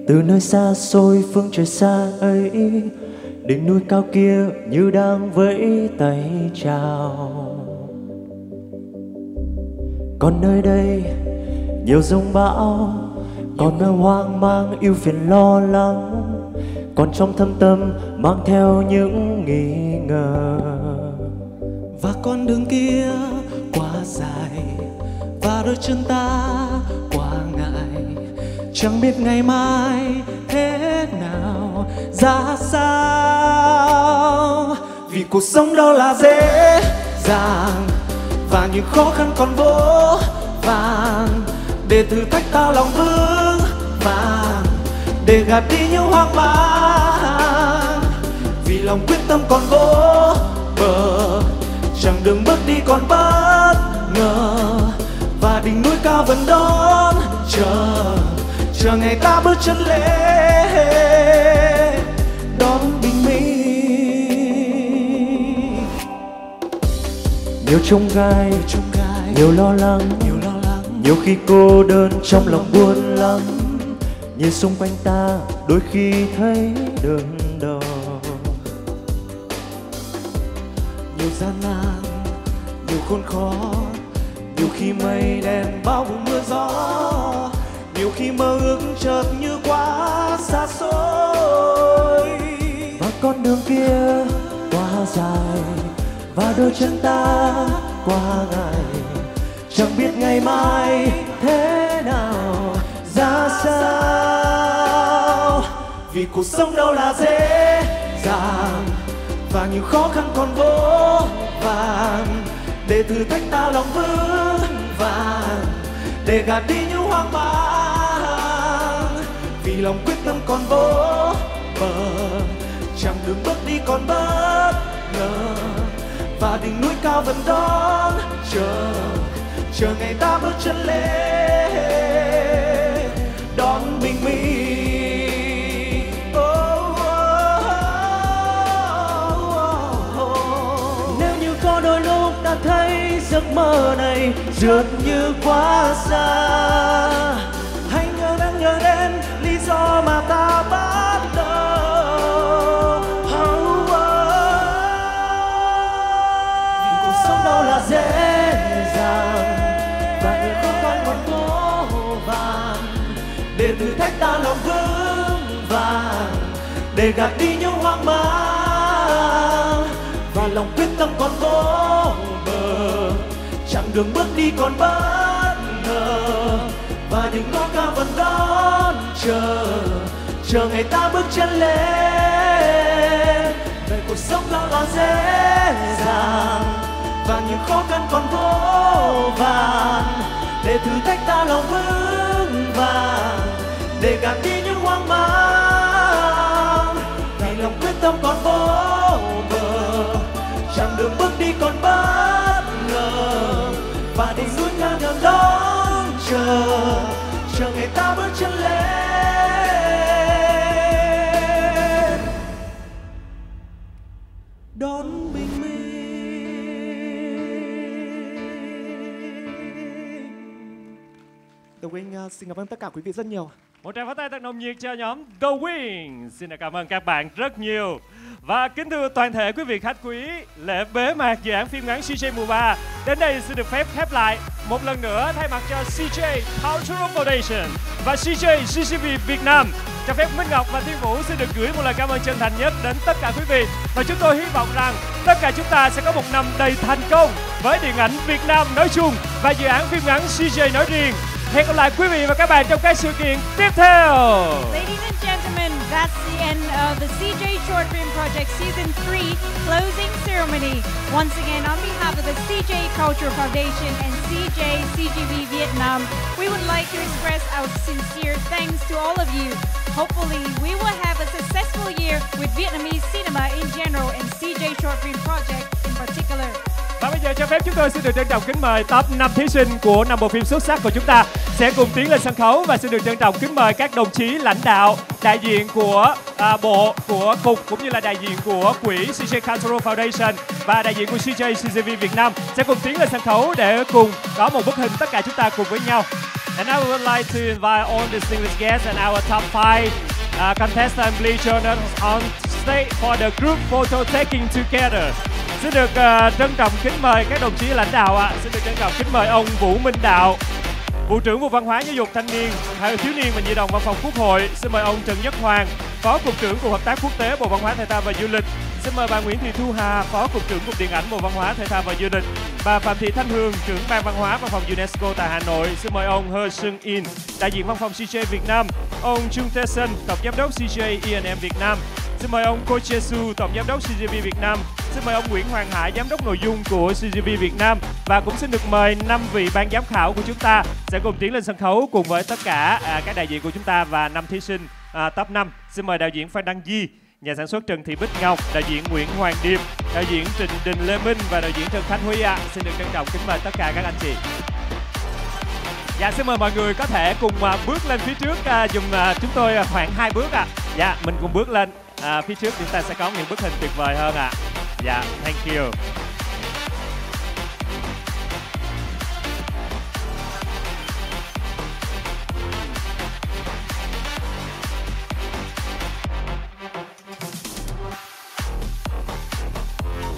từ nơi xa xôi phương trời xa ấy, đỉnh núi cao kia như đang vẫy tay chào. Còn nơi đây nhiều giông bão, còn nơi hoang mang ưu phiền lo lắng, còn trong thâm tâm mang theo những nghi ngờ. Và con đường kia quá dài, và đôi chân ta quá ngại, chẳng biết ngày mai thế nào ra sao. Vì cuộc sống đâu là dễ dàng, và những khó khăn còn vô vàn, để thử thách ta lòng vững vàng, để gạt đi những hoang mang. Vì lòng quyết tâm còn vô bờ, chẳng đường bước đi còn bất ngờ, và đỉnh núi cao vẫn đón chờ, chờ ngày ta bước chân lên đón bình minh. Nhiều chông gai, nhiều lo lắng, nhiều khi cô đơn trong lòng buồn lắm. Nhìn xung quanh ta đôi khi thấy đường đò, nhiều gian nan, nhiều khốn khó, nhiều khi mây đen bao vùng mưa gió, nhiều khi mơ ước chợt như quá xa xôi. Và con đường kia quá dài, và đôi chân ta quá ngại, chẳng biết ngày mai thế nào ra sao. Vì cuộc sống đâu là dễ dàng, và nhiều khó khăn còn vô vàn, để thử thách ta lòng vững vàng, để gạt đi những hoang mang. Vì lòng quyết tâm còn vô bờ, chẳng đường bước đi còn bất ngờ, và đỉnh núi cao vẫn đón chờ, chờ ngày ta bước chân lên đón bình minh. Thấy giấc mơ này dường như quá xa, hãy nhớ đến lý do mà ta bắt đầu. Vì cuộc sống đâu là dễ dàng, và những khó khăn còn vô vàn, để thử thách ta lòng vững vàng, để gạt đi những hoang mang. Và lòng quyết tâm còn vô, chặng đường bước đi còn bất ngờ, và đừng có cao vẫn đón chờ, chờ ngày ta bước chân lên. Về cuộc sống đó là dễ dàng, và những khó khăn còn vô vàn, để thử thách ta lòng vững vàng, để gạt đi những hoang mang. Vì lòng quyết tâm còn vô bờ, chặng đường bước đi còn bất ngờ, và đỉnh núi cao ngầm đón chờ, chờ ngày ta bước chân lên đón bình minh. The Wing xin cảm ơn tất cả quý vị rất nhiều. Một tràng pháo tay thật nồng nhiệt cho nhóm The Wing. Xin cảm ơn các bạn rất nhiều. Và kính thưa toàn thể quý vị khách quý, lễ bế mạc dự án phim ngắn CJ mùa 3 đến đây xin được phép khép lại. Một lần nữa thay mặt cho CJ Cultural Foundation và CJ ENM Vietnam, Cho phép Minh Ngọc và Thiên Vũ xin được gửi một lời cảm ơn chân thành nhất đến tất cả quý vị. Và chúng tôi hy vọng rằng tất cả chúng ta sẽ có một năm đầy thành công với điện ảnh Việt Nam nói chung và dự án phim ngắn CJ nói riêng. Hẹn gặp lại quý vị và các bạn trong các sự kiện tiếp theo. Ladies and gentlemen, that's the end of the CJ Short Film Project Season 3 closing ceremony. Once again, on behalf of the CJ Cultural Foundation and CJ CGV Vietnam, we would like to express our sincere thanks to all of you. Hopefully, we will have a successful year with Vietnamese cinema in general and CJ Short Film Project in particular. Và bây giờ cho phép chúng tôi xin được trân trọng kính mời top 5 thí sinh của năm bộ phim xuất sắc của chúng ta sẽ cùng tiến lên sân khấu, và xin được trân trọng kính mời các đồng chí lãnh đạo, đại diện của bộ, của cục, cũng như là đại diện của quỹ CJ Cultural Foundation và đại diện của CJ CJV Việt Nam sẽ cùng tiến lên sân khấu để cùng có một bức hình tất cả chúng ta cùng với nhau. And I would like to invite all distinguished guests and our top 5 contestants, please join us on stage for the group photo taking together. Xin được trân trọng kính mời các đồng chí lãnh đạo ạ. Xin được trân trọng kính mời ông Vũ Minh Đạo, Vụ trưởng Vụ Văn hóa Giáo dục Thanh niên, Thiếu niên và Nhi đồng Văn phòng Quốc hội. Xin mời ông Trần Nhất Hoàng, Phó Cục trưởng Cục Hợp tác Quốc tế, Bộ Văn hóa Thể thao và Du lịch. Xin mời bà Nguyễn Thị Thu Hà, Phó Cục trưởng Cục Điện ảnh, Bộ Văn hóa Thể thao và Du lịch. Bà Phạm Thị Thanh Hương, trưởng Ban Văn hóa Văn phòng UNESCO tại Hà Nội. Xin mời ông Heo Seong-in, đại diện Văn phòng CJ Việt Nam. Ông Jung Tae Sun, Tổng giám đốc CJ ENM Vietnam. Xin mời ông Koo Jae-soo, Tổng giám đốc CJV Việt Nam. Xin mời ông Nguyễn Hoàng Hải, Giám đốc nội dung của CJV Việt Nam. Và cũng xin được mời 5 vị ban giám khảo của chúng ta sẽ cùng tiến lên sân khấu cùng với tất cả các đại diện của chúng ta và 5 thí sinh top 5. Xin mời đạo diễn Phan Đăng Di, nhà sản xuất Trần Thị Bích Ngọc, đạo diễn Nguyễn Hoàng Điệp, đạo diễn Trịnh Đình Lê Minh và đạo diễn Trần Thanh Huy ạ. Xin được trân trọng kính mời tất cả các anh chị. Dạ, xin mời mọi người có thể cùng bước lên phía trước dùm chúng tôi khoảng 2 bước ạ. Dạ, mình cùng bước lên. Phía trước chúng ta sẽ có những bức hình tuyệt vời hơn ạ. Dạ, thank you.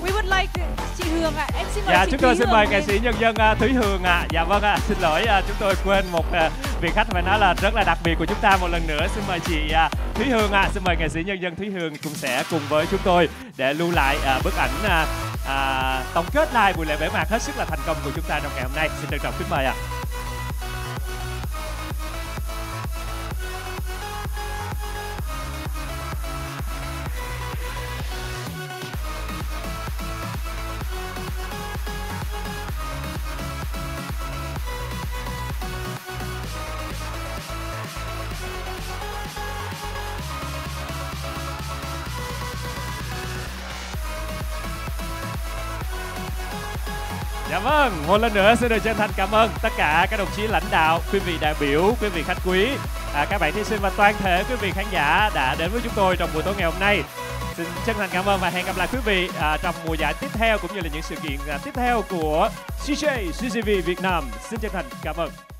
We would like to... Chị Hương ạ, em xin mời. Dạ, chúng tôi xin mời nghệ sĩ nhân dân Thúy Hường ạ. Dạ vâng ạ, xin lỗi chúng tôi quên một vị khách phải nói là rất là đặc biệt của chúng ta. Một lần nữa xin mời chị Thúy Hường ạ. Xin mời nghệ sĩ nhân dân Thúy Hường cũng sẽ cùng với chúng tôi để lưu lại bức ảnh tổng kết lại buổi lễ bế mạc hết sức là thành công của chúng ta trong ngày hôm nay. Xin trân trọng kính mời ạ. Dạ vâng, một lần nữa xin được chân thành cảm ơn tất cả các đồng chí lãnh đạo, quý vị đại biểu, quý vị khách quý, các bạn thí sinh và toàn thể quý vị khán giả đã đến với chúng tôi trong buổi tối ngày hôm nay. Xin chân thành cảm ơn và hẹn gặp lại quý vị trong mùa giải tiếp theo cũng như là những sự kiện tiếp theo của CJ, CJV Việt Nam. Xin chân thành cảm ơn.